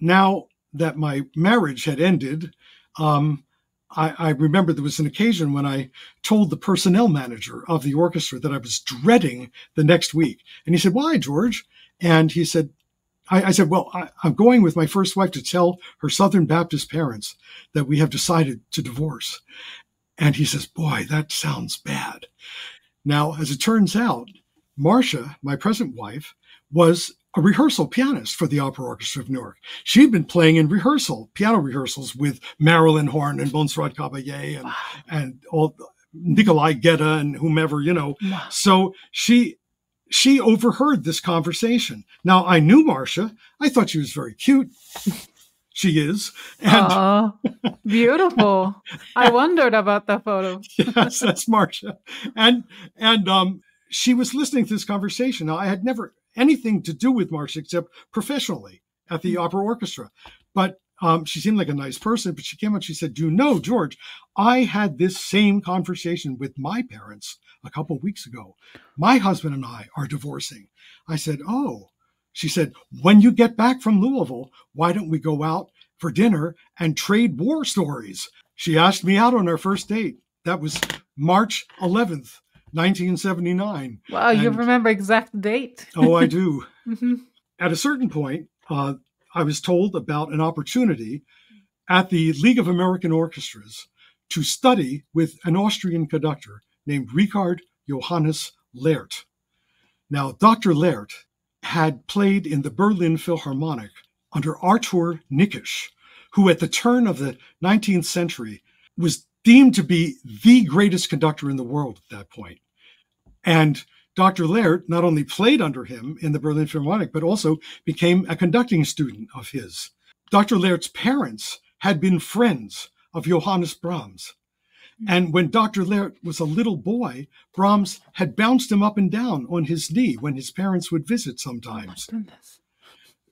now that my marriage had ended, I remember there was an occasion when I told the personnel manager of the orchestra that I was dreading the next week. And he said, "Why, George?" And he said, I said, "Well, I'm going with my first wife to tell her Southern Baptist parents that we have decided to divorce." And he says, "Boy, that sounds bad." Now, as it turns out, Marcia, my present wife, was a rehearsal pianist for the Opera Orchestra of New York. She'd been playing in rehearsal, piano rehearsals with Marilyn Horne and Montserrat Caballé and all Nikolai Gedda and whomever, you know. Wow. So she overheard this conversation. Now I knew Marcia. I thought she was very cute. She is. Oh, beautiful. I wondered about that photo. Yes, that's Marcia. And she was listening to this conversation. Now I had never anything to do with Marcia except professionally at the opera orchestra. But she seemed like a nice person, but she came up, she said, "You know, George, I had this same conversation with my parents a couple of weeks ago. My husband and I are divorcing." I said, "Oh." She said, "When you get back from Louisville, why don't we go out for dinner and trade war stories?" She asked me out on our first date. That was March 11th, 1979. Wow, you remember exact date. Oh, I do. At a certain point, I was told about an opportunity at the League of American Orchestras to study with an Austrian conductor named Richard Johannes Lehrte. Now, Dr. Lehrte had played in the Berlin Philharmonic under Arthur Nikisch, who at the turn of the 19th century was deemed to be the greatest conductor in the world at that point. And Dr. Laird not only played under him in the Berlin Philharmonic, but also became a conducting student of his. Dr. Laird's parents had been friends of Johannes Brahms. And when Dr. Laird was a little boy, Brahms had bounced him up and down on his knee when his parents would visit sometimes. Oh,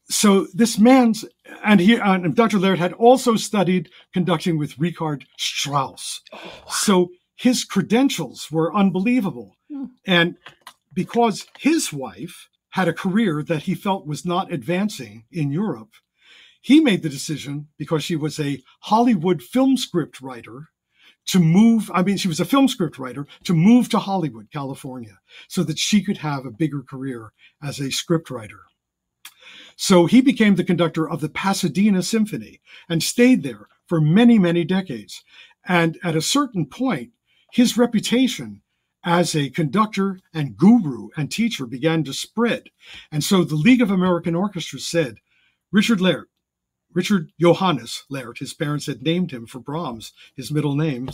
so this man's, and Dr. Laird had also studied conducting with Richard Strauss. Oh, wow. So his credentials were unbelievable. Yeah. And because his wife had a career that he felt was not advancing in Europe, he made the decision, because she was a Hollywood film script writer, to move, to Hollywood, California, so that she could have a bigger career as a scriptwriter. So he became the conductor of the Pasadena Symphony and stayed there for many, many decades. And at a certain point, his reputation as a conductor and guru and teacher began to spread. And so the League of American Orchestras said, Richard Johannes Laird, his parents had named him for Brahms, his middle name.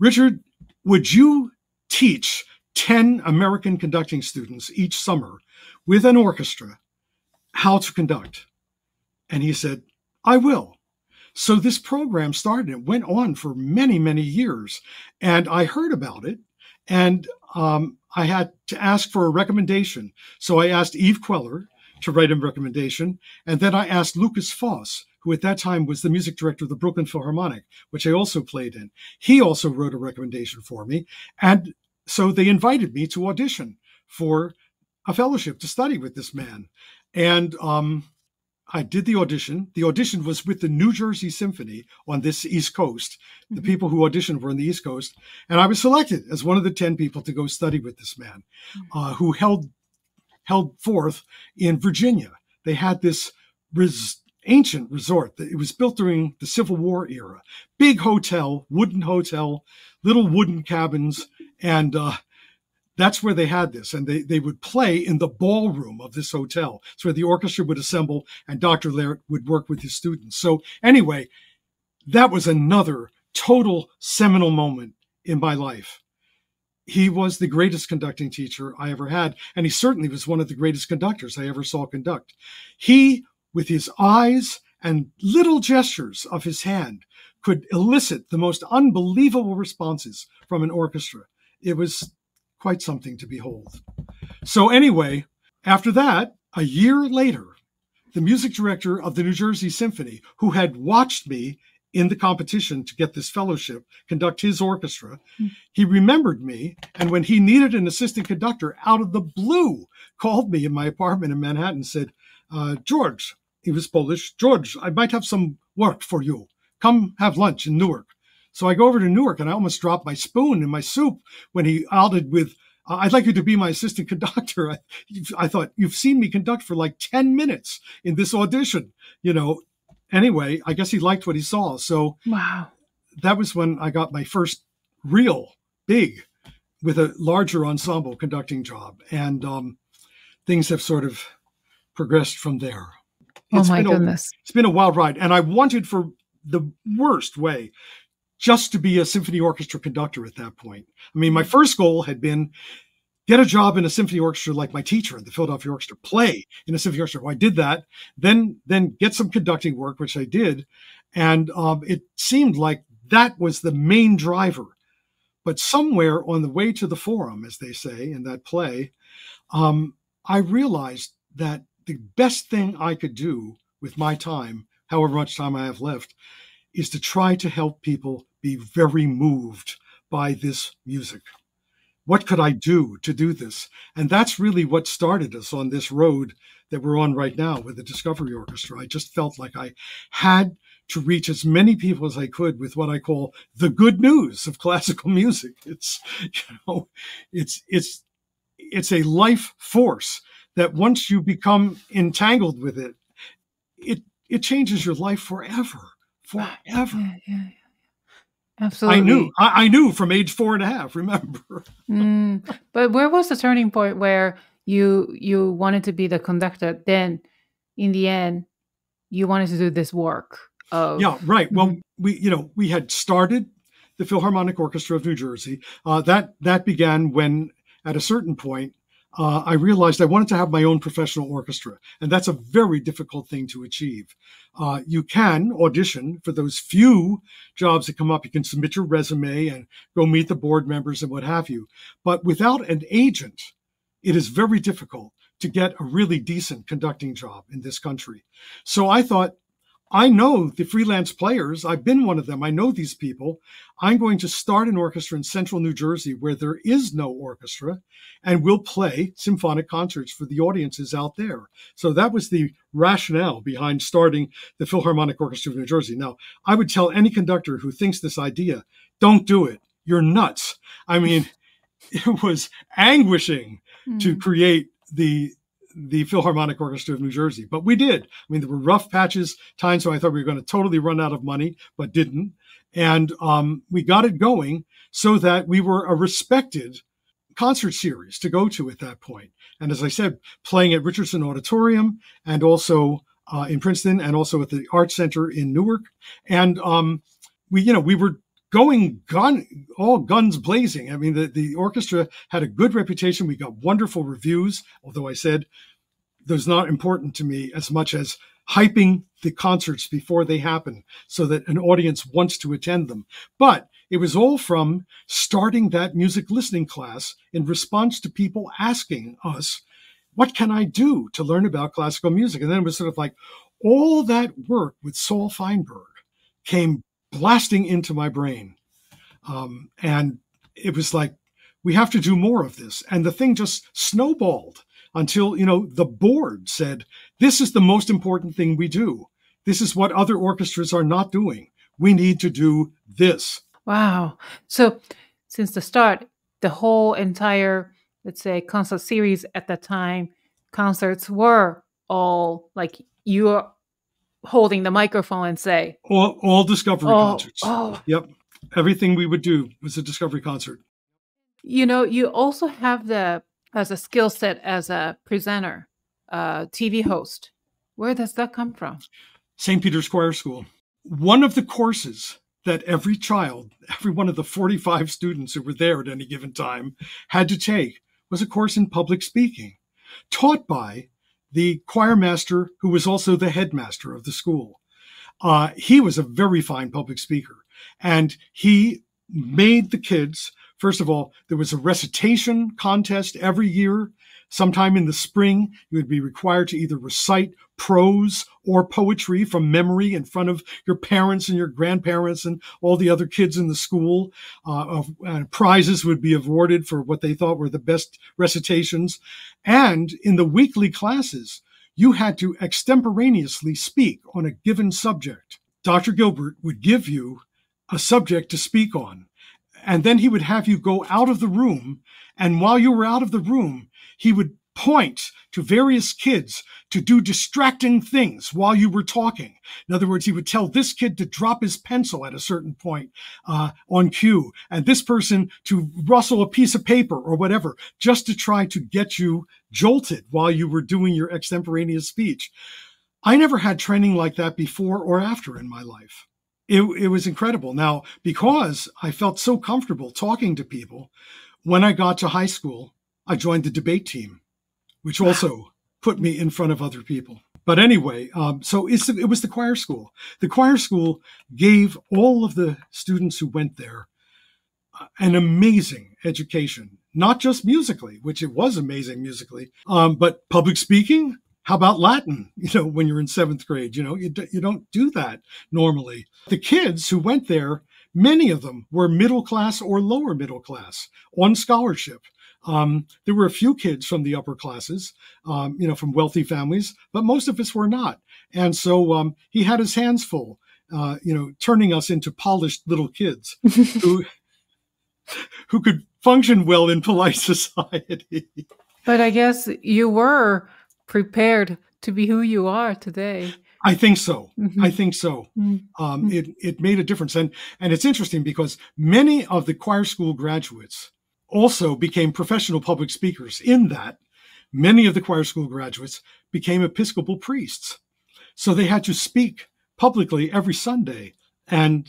Richard, would you teach 10 American conducting students each summer with an orchestra how to conduct? And he said, I will. So this program started. It went on for many, many years. And I heard about it. And I had to ask for a recommendation. So I asked Eve Queller to write a recommendation. And then I asked Lucas Foss, who at that time was the music director of the Brooklyn Philharmonic, which I also played in. He also wrote a recommendation for me. And so they invited me to audition for a fellowship to study with this man. And I did the audition. The audition was with the New Jersey Symphony on this East Coast. The people who auditioned were on the East Coast. And I was selected as one of the 10 people to go study with this man who held forth in Virginia. They had this ancient resort that it was built during the Civil War era. Big hotel, little wooden cabins, and that's where they had this. And they would play in the ballroom of this hotel. It's where the orchestra would assemble and Dr. Laird would work with his students. So anyway, that was another total seminal moment in my life. He was the greatest conducting teacher I ever had, and he certainly was one of the greatest conductors I ever saw conduct. He, with his eyes and little gestures of his hand, could elicit the most unbelievable responses from an orchestra. It was quite something to behold. So anyway, after that, a year later, the music director of the New Jersey Symphony, who had watched me in the competition to get this fellowship, conduct his orchestra. He remembered me, and when he needed an assistant conductor, out of the blue, called me in my apartment in Manhattan and said, George, he was Polish, George, I might have some work for you. Come have lunch in Newark. So I go over to Newark, and I almost drop my spoon in my soup when he outed with, I'd like you to be my assistant conductor. I thought, you've seen me conduct for like 10 minutes in this audition, you know. Anyway, I guess he liked what he saw. So wow, that was when I got my first real big with a larger ensemble conducting job. And things have sort of progressed from there. It's it's been a wild ride. And I wanted for the worst way just to be a symphony orchestra conductor at that point. I mean, my first goal had been get a job in a symphony orchestra like my teacher in the Philadelphia Orchestra, play in a symphony orchestra. Well, I did that. Then get some conducting work, which I did. And it seemed like that was the main driver. But somewhere on the way to the forum, as they say in that play, I realized that the best thing I could do with my time, however much time I have left, is to try to help people be very moved by this music. What could I do to do this? And that's really what started us on this road that we're on right now with the Discovery Orchestra. I just felt like I had to reach as many people as I could with what I call the good news of classical music. It's, you know, it's a life force that once you become entangled with it, it changes your life forever. Yeah. Absolutely. I knew from age 4.5, remember. But where was the turning point where you wanted to be the conductor? Then in the end, you wanted to do this work of... Yeah, right. Well, we had started the Philharmonic Orchestra of New Jersey. That began when, at a certain point, I realized I wanted to have my own professional orchestra, and that's a very difficult thing to achieve. You can audition for those few jobs that come up. You can submit your resume and go meet the board members and what have you. But without an agent, it is very difficult to get a really decent conducting job in this country. So I thought, I know the freelance players. I've been one of them. I know these people. I'm going to start an orchestra in central New Jersey where there is no orchestra, and we'll play symphonic concerts for the audiences out there. So that was the rationale behind starting the Philharmonic Orchestra of New Jersey. Now, I would tell any conductor who thinks this idea, don't do it. You're nuts. I mean, it was anguishing to create the Philharmonic Orchestra of New Jersey. But we did. I mean, there were rough patches, times when I thought we were going to totally run out of money, but didn't. And we got it going so that we were a respected concert series to go to at that point. And as I said, playing at Richardson Auditorium and also in Princeton and also at the Art Center in Newark. And we were going all guns blazing. I mean, the orchestra had a good reputation. We got wonderful reviews, although I said those not important to me as much as hyping the concerts before they happen so that an audience wants to attend them. But it was all from starting that music listening class in response to people asking us, what can I do to learn about classical music? And then it was sort of like all that work with Saul Feinberg came blasting into my brain. And it was like, we have to do more of this. And the thing just snowballed until, the board said, this is the most important thing we do. This is what other orchestras are not doing. We need to do this. Wow. So since the start, the whole entire, let's say, concert series at that time, concerts were all like you are holding the microphone and say all discovery concerts. Oh. Yep. Everything we would do was a discovery concert. You also have as a skill set as a presenter, TV host. Where does that come from? St. Peter's Choir School. One of the courses that every child, every one of the 45 students who were there at any given time had to take was a course in public speaking taught by the choir master, who was also the headmaster of the school. He was a very fine public speaker, and he made the kids, first of all, there was a recitation contest every year. Sometime in the spring, you would be required to either recite prose or poetry from memory in front of your parents and your grandparents and all the other kids in the school. Prizes would be awarded for what they thought were the best recitations. And in the weekly classes, you had to extemporaneously speak on a given subject. Dr. Gilbert would give you a subject to speak on, and then he would have you go out of the room. And while you were out of the room, he would point to various kids to do distracting things while you were talking. In other words, he would tell this kid to drop his pencil at a certain point on cue, and this person to rustle a piece of paper or whatever, just to try to get you jolted while you were doing your extemporaneous speech. I never had training like that before or after in my life. It was incredible. Now, because I felt so comfortable talking to people, when I got to high school, I joined the debate team, which also put me in front of other people. But anyway, so it was the choir school. The choir school gave all of the students who went there an amazing education, not just musically, which it was amazing musically, but public speaking. How about Latin? When you're in seventh grade, you don't do that normally. The kids who went there, many of them were middle class or lower middle class on scholarship. There were a few kids from the upper classes, from wealthy families, but most of us were not. And so he had his hands full, turning us into polished little kids who could function well in polite society. But I guess you were prepared to be who you are today. I think so. I think so. It made a difference. And it's interesting because many of the choir school graduates also became professional public speakers, in that many of the choir school graduates became Episcopal priests. So they had to speak publicly every Sunday and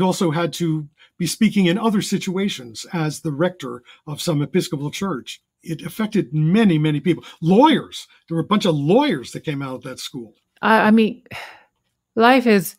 also had to be speaking in other situations as the rector of some Episcopal church. It affected many, many people. Lawyers. There were a bunch of lawyers that came out of that school. I mean, life is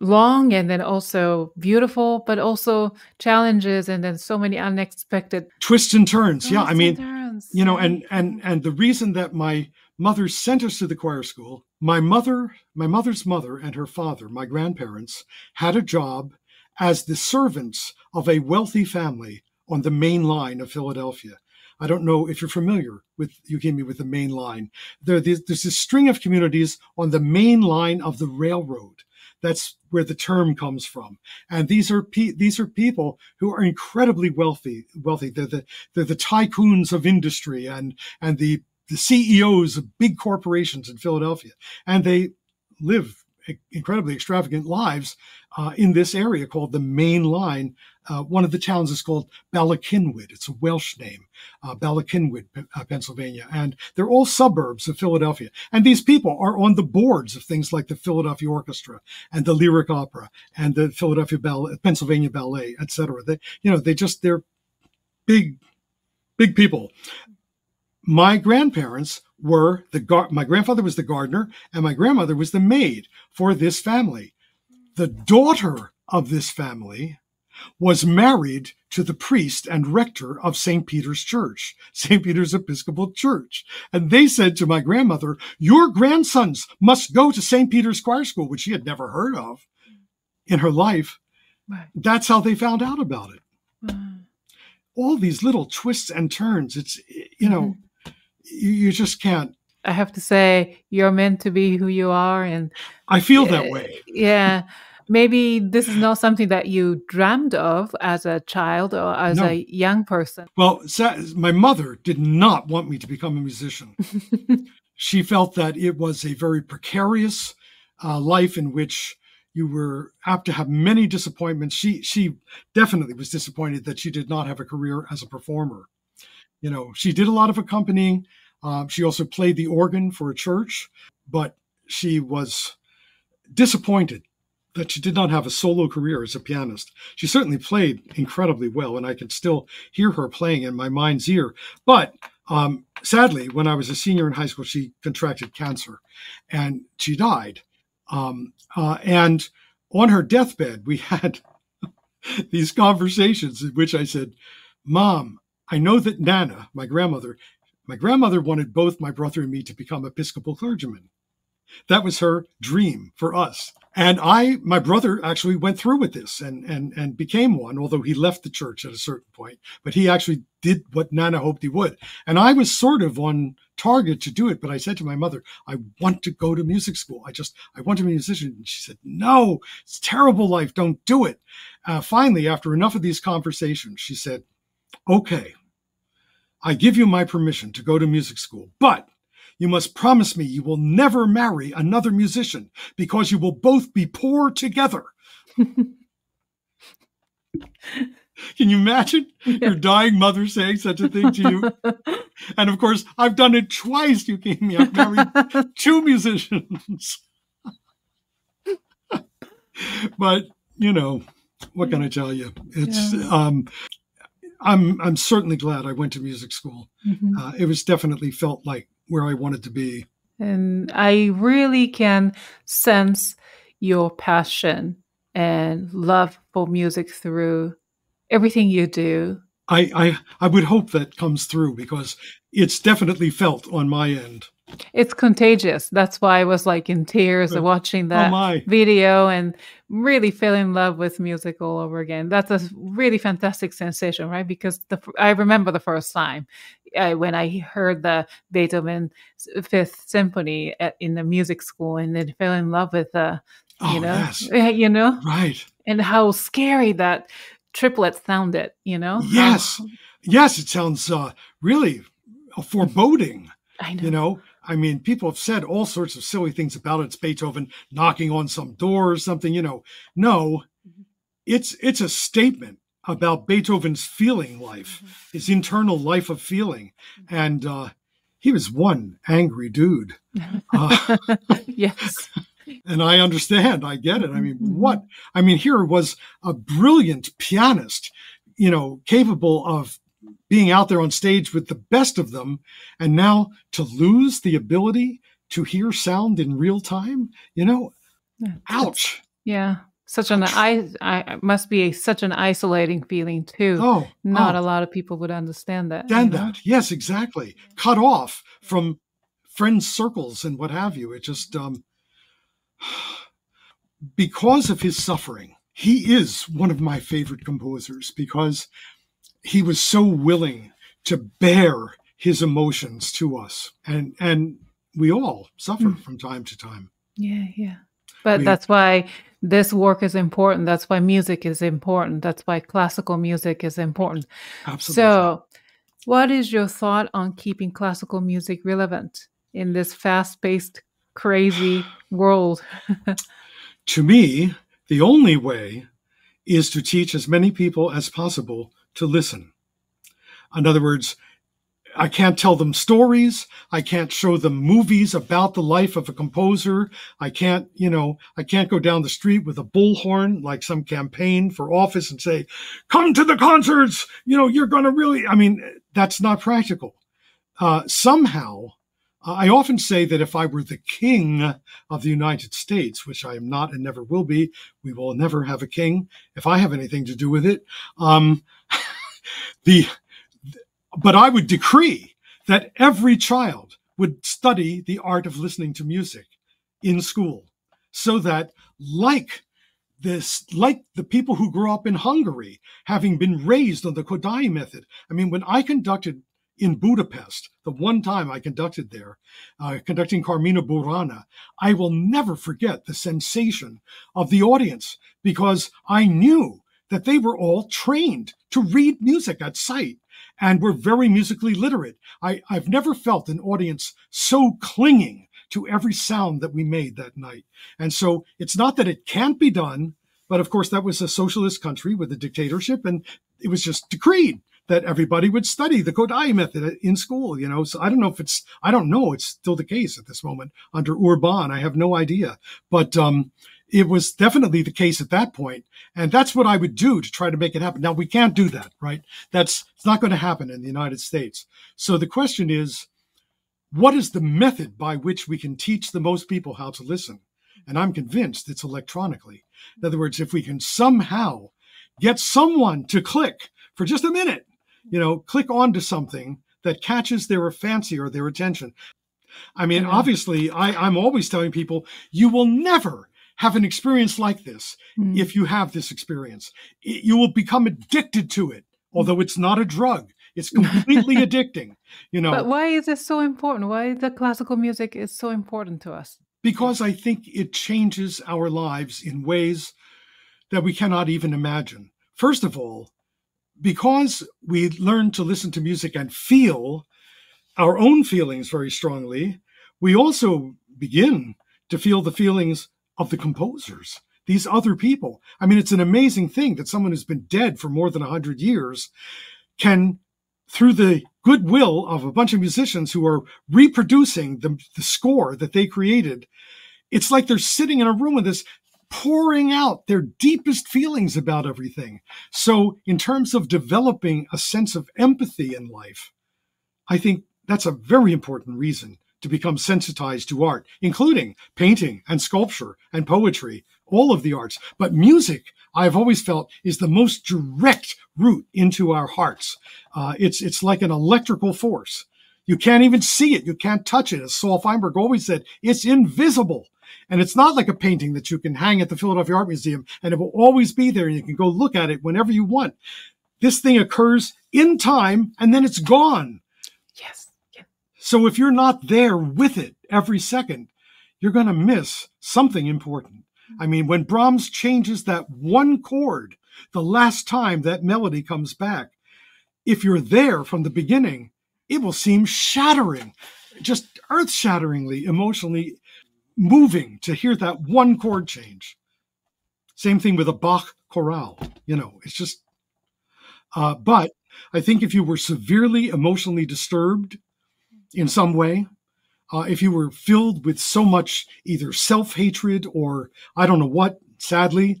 long and then also beautiful, but also challenges and then so many unexpected twists and turns. Yeah, I mean, you know, and the reason that my mother sent us to the choir school, my mother's mother and her father, my grandparents, had a job as the servants of a wealthy family on the main line of Philadelphia. I don't know if you're familiar with, Eugenie, with the main line. There's this string of communities on the main line of the railroad. That's where the term comes from. And these are people who are incredibly wealthy. They're the tycoons of industry and the CEOs of big corporations in Philadelphia. And they live incredibly extravagant lives in this area called the Main Line. One of the towns is called Ballackinwood. It's a Welsh name, Ballackinwood, Pennsylvania. And they're all suburbs of Philadelphia. And these people are on the boards of things like the Philadelphia Orchestra and the Lyric Opera and the Philadelphia Pennsylvania Ballet, et cetera. They're big, big people. My grandparents were my grandfather was the gardener and my grandmother was the maid for this family. The daughter of this family was married to the priest and rector of St. Peter's Church, St. Peter's Episcopal Church. And they said to my grandmother, "Your grandsons must go to St. Peter's Choir School," which she had never heard of in her life. Right. That's how they found out about it. All these little twists and turns. It's, you know, you just can't. I have to say, you're meant to be who you are. And I feel that way. Yeah. Maybe this is not something that you dreamed of as a child or as a young person. Well, my mother did not want me to become a musician. She felt that it was a very precarious life in which you were apt to have many disappointments. She definitely was disappointed that she did not have a career as a performer. You know, she did a lot of accompanying. She also played the organ for a church, but she was disappointed that she did not have a solo career as a pianist. She certainly played incredibly well, and I can still hear her playing in my mind's ear. But sadly, when I was a senior in high school, she contracted cancer, and she died. And on her deathbed, we had these conversations in which I said, "Mom, I know that Nana, my grandmother wanted both my brother and me to become Episcopal clergymen. That was her dream for us." And my brother actually went through with this and became one, although he left the church at a certain point, but he actually did what Nana hoped he would. And I was sort of on target to do it, but I said to my mother, "I want to go to music school. I want to be a musician." And she said, "No, it's a terrible life. Don't do it." Finally, after enough of these conversations, she said, "Okay, I give you my permission to go to music school, but you must promise me you will never marry another musician because you will both be poor together." Can you imagine your dying mother saying such a thing to you? And of course, I've done it twice. You gave me, I've married two musicians. But, you know, what can I tell you? It's, I'm certainly glad I went to music school. It was definitely felt like where I wanted to be. And I really can sense your passion and love for music through everything you do. I would hope that comes through because it's definitely felt on my end. It's contagious. That's why I was like in tears watching that video and really fell in love with music all over again. That's a really fantastic sensation, right? Because I remember the first time when I heard the Beethoven Fifth Symphony in the music school and then fell in love with the, right. And how scary that triplet sounded, you know? Yes. Yes. It sounds really foreboding. I know. You know, I mean, people have said all sorts of silly things about it. It's Beethoven knocking on some door or something, you know. No, it's a statement about Beethoven's feeling life, his internal life of feeling. And he was one angry dude. Yes. And I understand. I get it. I mean, what? I mean, here was a brilliant pianist, you know, capable of being out there on stage with the best of them. And now to lose the ability to hear sound in real time, you know, ouch. Yeah. Such an, I must be such an isolating feeling too. Oh, not a lot of people would understand that. Yes, exactly. Cut off from friend circles and what have you. It just, because of his suffering, he is one of my favorite composers because he was so willing to bear his emotions to us. And we all suffer from time to time. Yeah, yeah. But that's why this work is important. That's why music is important. That's why classical music is important. Absolutely. So what is your thought on keeping classical music relevant in this fast-paced, crazy world? To me, the only way is to teach as many people as possible to listen. In other words, I can't tell them stories. I can't show them movies about the life of a composer. I can't, you know, I can't go down the street with a bullhorn like some campaign for office and say, come to the concerts. You know, you're going to really, I mean, that's not practical. Somehow, I often say that if I were the king of the United States, which I am not and never will be, we will never have a king if I have anything to do with it. But I would decree that every child would study the art of listening to music in school so that like the people who grew up in Hungary, having been raised on the Kodály method. I mean, when I conducted in Budapest, the one time I conducted there, conducting Carmina Burana, I will never forget the sensation of the audience because I knew that they were all trained to read music at sight and were very musically literate. I've never felt an audience so clinging to every sound that we made that night. And so it's not that it can't be done, but of course that was a socialist country with a dictatorship, and it was just decreed that everybody would study the Kodály method in school, you know. So I don't know if it's, I don't know, it's still the case at this moment under Orbán. I have no idea. But it was definitely the case at that point. And that's what I would do to try to make it happen. Now, we can't do that, right? It's not going to happen in the United States. So the question is, what is the method by which we can teach the most people how to listen? And I'm convinced it's electronically. In other words, if we can somehow get someone to click for just a minute, you know, click onto something that catches their fancy or their attention. I mean, obviously, I'm always telling people, you will never have an experience like this. If you have this experience, you will become addicted to it, although it's not a drug. It's completely addicting, you know. But why is this so important? Why the classical music is so important to us? Because I think it changes our lives in ways that we cannot even imagine. First of all, because we learn to listen to music and feel our own feelings very strongly, we also begin to feel the feelings of the composers, these other people. I mean, it's an amazing thing that someone who's been dead for more than 100 years can, through the goodwill of a bunch of musicians who are reproducing the score that they created, it's like they're sitting in a room with this, pouring out their deepest feelings about everything. So in terms of developing a sense of empathy in life, I think that's a very important reason to become sensitized to art, including painting and sculpture and poetry, all of the arts. But music, I've always felt, is the most direct route into our hearts. It's like an electrical force. You can't even see it. You can't touch it. As Saul Feinberg always said, it's invisible. And it's not like a painting that you can hang at the Philadelphia Art Museum and it will always be there and you can go look at it whenever you want. This thing occurs in time and then it's gone. Yes. So if you're not there with it every second, you're going to miss something important. I mean, when Brahms changes that one chord, the last time that melody comes back, if you're there from the beginning, it will seem shattering, just earth-shatteringly, emotionally moving to hear that one chord change. Same thing with a Bach chorale. You know, it's just, but I think if you were severely emotionally disturbed in some way, if you were filled with so much either self-hatred or I don't know what, sadly,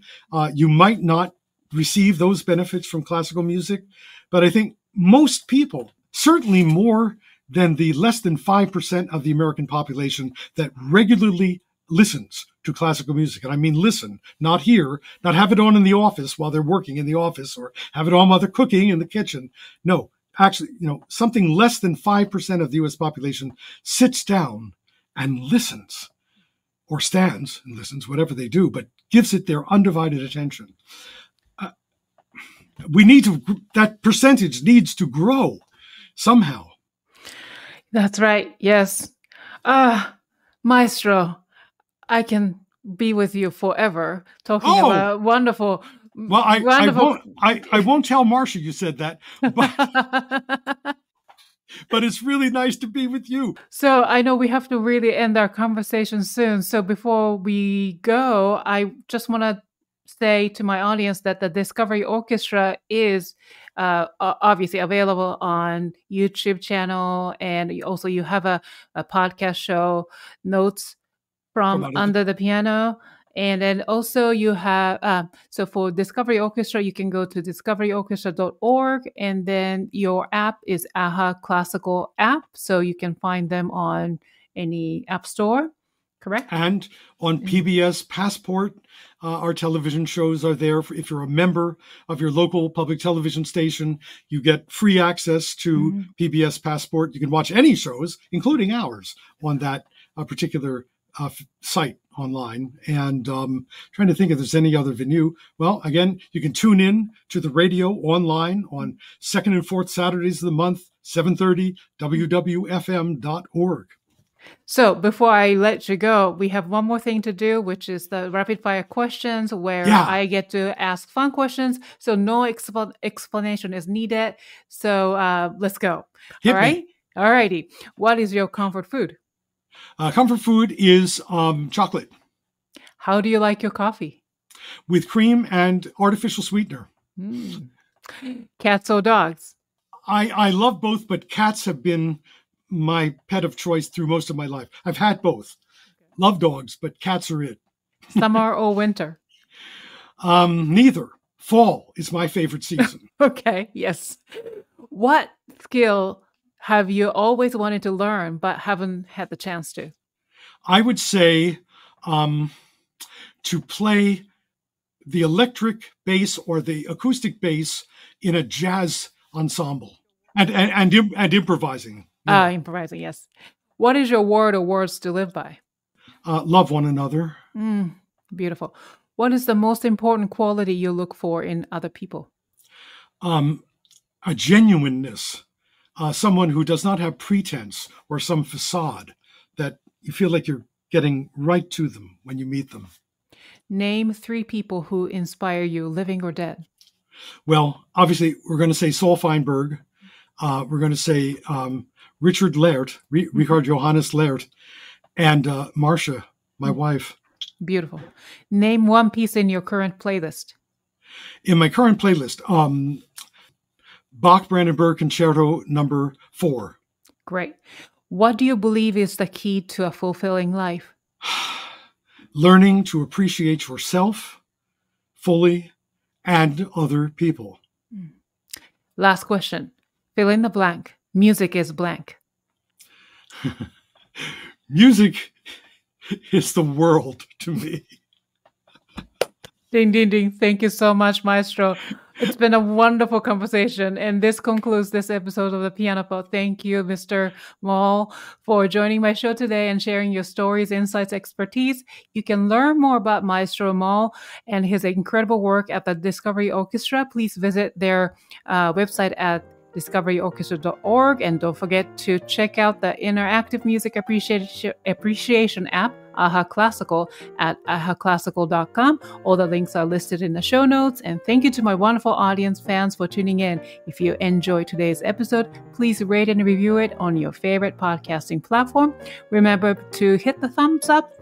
you might not receive those benefits from classical music. But I think most people, certainly more than the less than 5% of the American population that regularly listens to classical music. And I mean listen, not hear, not have it on in the office while they're working in the office or have it on while they're cooking in the kitchen. No, actually, you know, something less than 5% of the U.S. population sits down and listens or stands and listens, whatever they do, but gives it their undivided attention. We need to, that percentage needs to grow somehow. That's right. Yes. Maestro, I can be with you forever talking about wonderful. Well, I won't tell Marcia you said that, but, but it's really nice to be with you. So I know we have to really end our conversation soon. So before we go, I just want to say to my audience that the Discovery Orchestra is obviously available on YouTube channel, and also you have a podcast show, Notes from Under the Piano, and then also you have so for Discovery Orchestra you can go to discoveryorchestra.org, and then your app is AHA Classical app, so you can find them on any app store. Correct. And on PBS Passport, our television shows are there. If you're a member of your local public television station, you get free access to PBS Passport. You can watch any shows, including ours, on that particular site online. And trying to think if there's any other venue. Well, again, you can tune in to the radio online on second and fourth Saturdays of the month, 7:30, wwfm.org. So before I let you go, we have one more thing to do, which is the rapid fire questions where I get to ask fun questions. So no explanation is needed. So let's go. Hit me. All righty. What is your comfort food? Comfort food is chocolate. How do you like your coffee? With cream and artificial sweetener. Mm. Cats or dogs? I love both, but cats have been my pet of choice through most of my life. I've had both. Love dogs, but cats are it. Summer or winter? Neither. Fall is my favorite season. Okay, yes. What skill have you always wanted to learn but haven't had the chance to? I would say to play the electric bass or the acoustic bass in a jazz ensemble and improvising. Ah, improvising, yes. What is your word or words to live by? Love one another. Mm, beautiful. What is the most important quality you look for in other people? A genuineness. Someone who does not have pretense or some facade, that you feel like you're getting right to them when you meet them. Name three people who inspire you, living or dead. Well, obviously, we're going to say Saul Feinberg. We're going to say... Richard Laird, Richard Johannes Laird, and Marcia, my wife. Beautiful. Name one piece in your current playlist. In my current playlist, Bach Brandenburg Concerto Number 4. Great. What do you believe is the key to a fulfilling life? Learning to appreciate yourself fully and other people. Last question. Fill in the blank. Music is blank. Music is the world to me. Ding, ding, ding. Thank you so much, Maestro. It's been a wonderful conversation. And this concludes this episode of The Piano Pod. Thank you, Mr. Moll, for joining my show today and sharing your stories, insights, expertise. You can learn more about Maestro Moll and his incredible work at the Discovery Orchestra. Please visit their website at discoveryorchestra.org, and don't forget to check out the interactive music appreciation app, AHA Classical, at ahaclassical.com. All the links are listed in the show notes, and thank you to my wonderful audience fans for tuning in. If you enjoyed today's episode, please rate and review it on your favorite podcasting platform. Remember to hit the thumbs up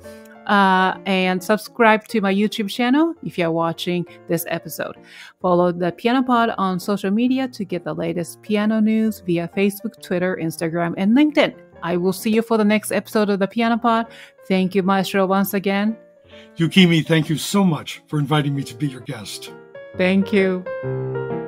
and subscribe to my YouTube channel if you're watching this episode. Follow The Piano Pod on social media to get the latest piano news via Facebook, Twitter, Instagram, and LinkedIn. I will see you for the next episode of The Piano Pod. Thank you, Maestro, once again. Yukimi, thank you so much for inviting me to be your guest. Thank you.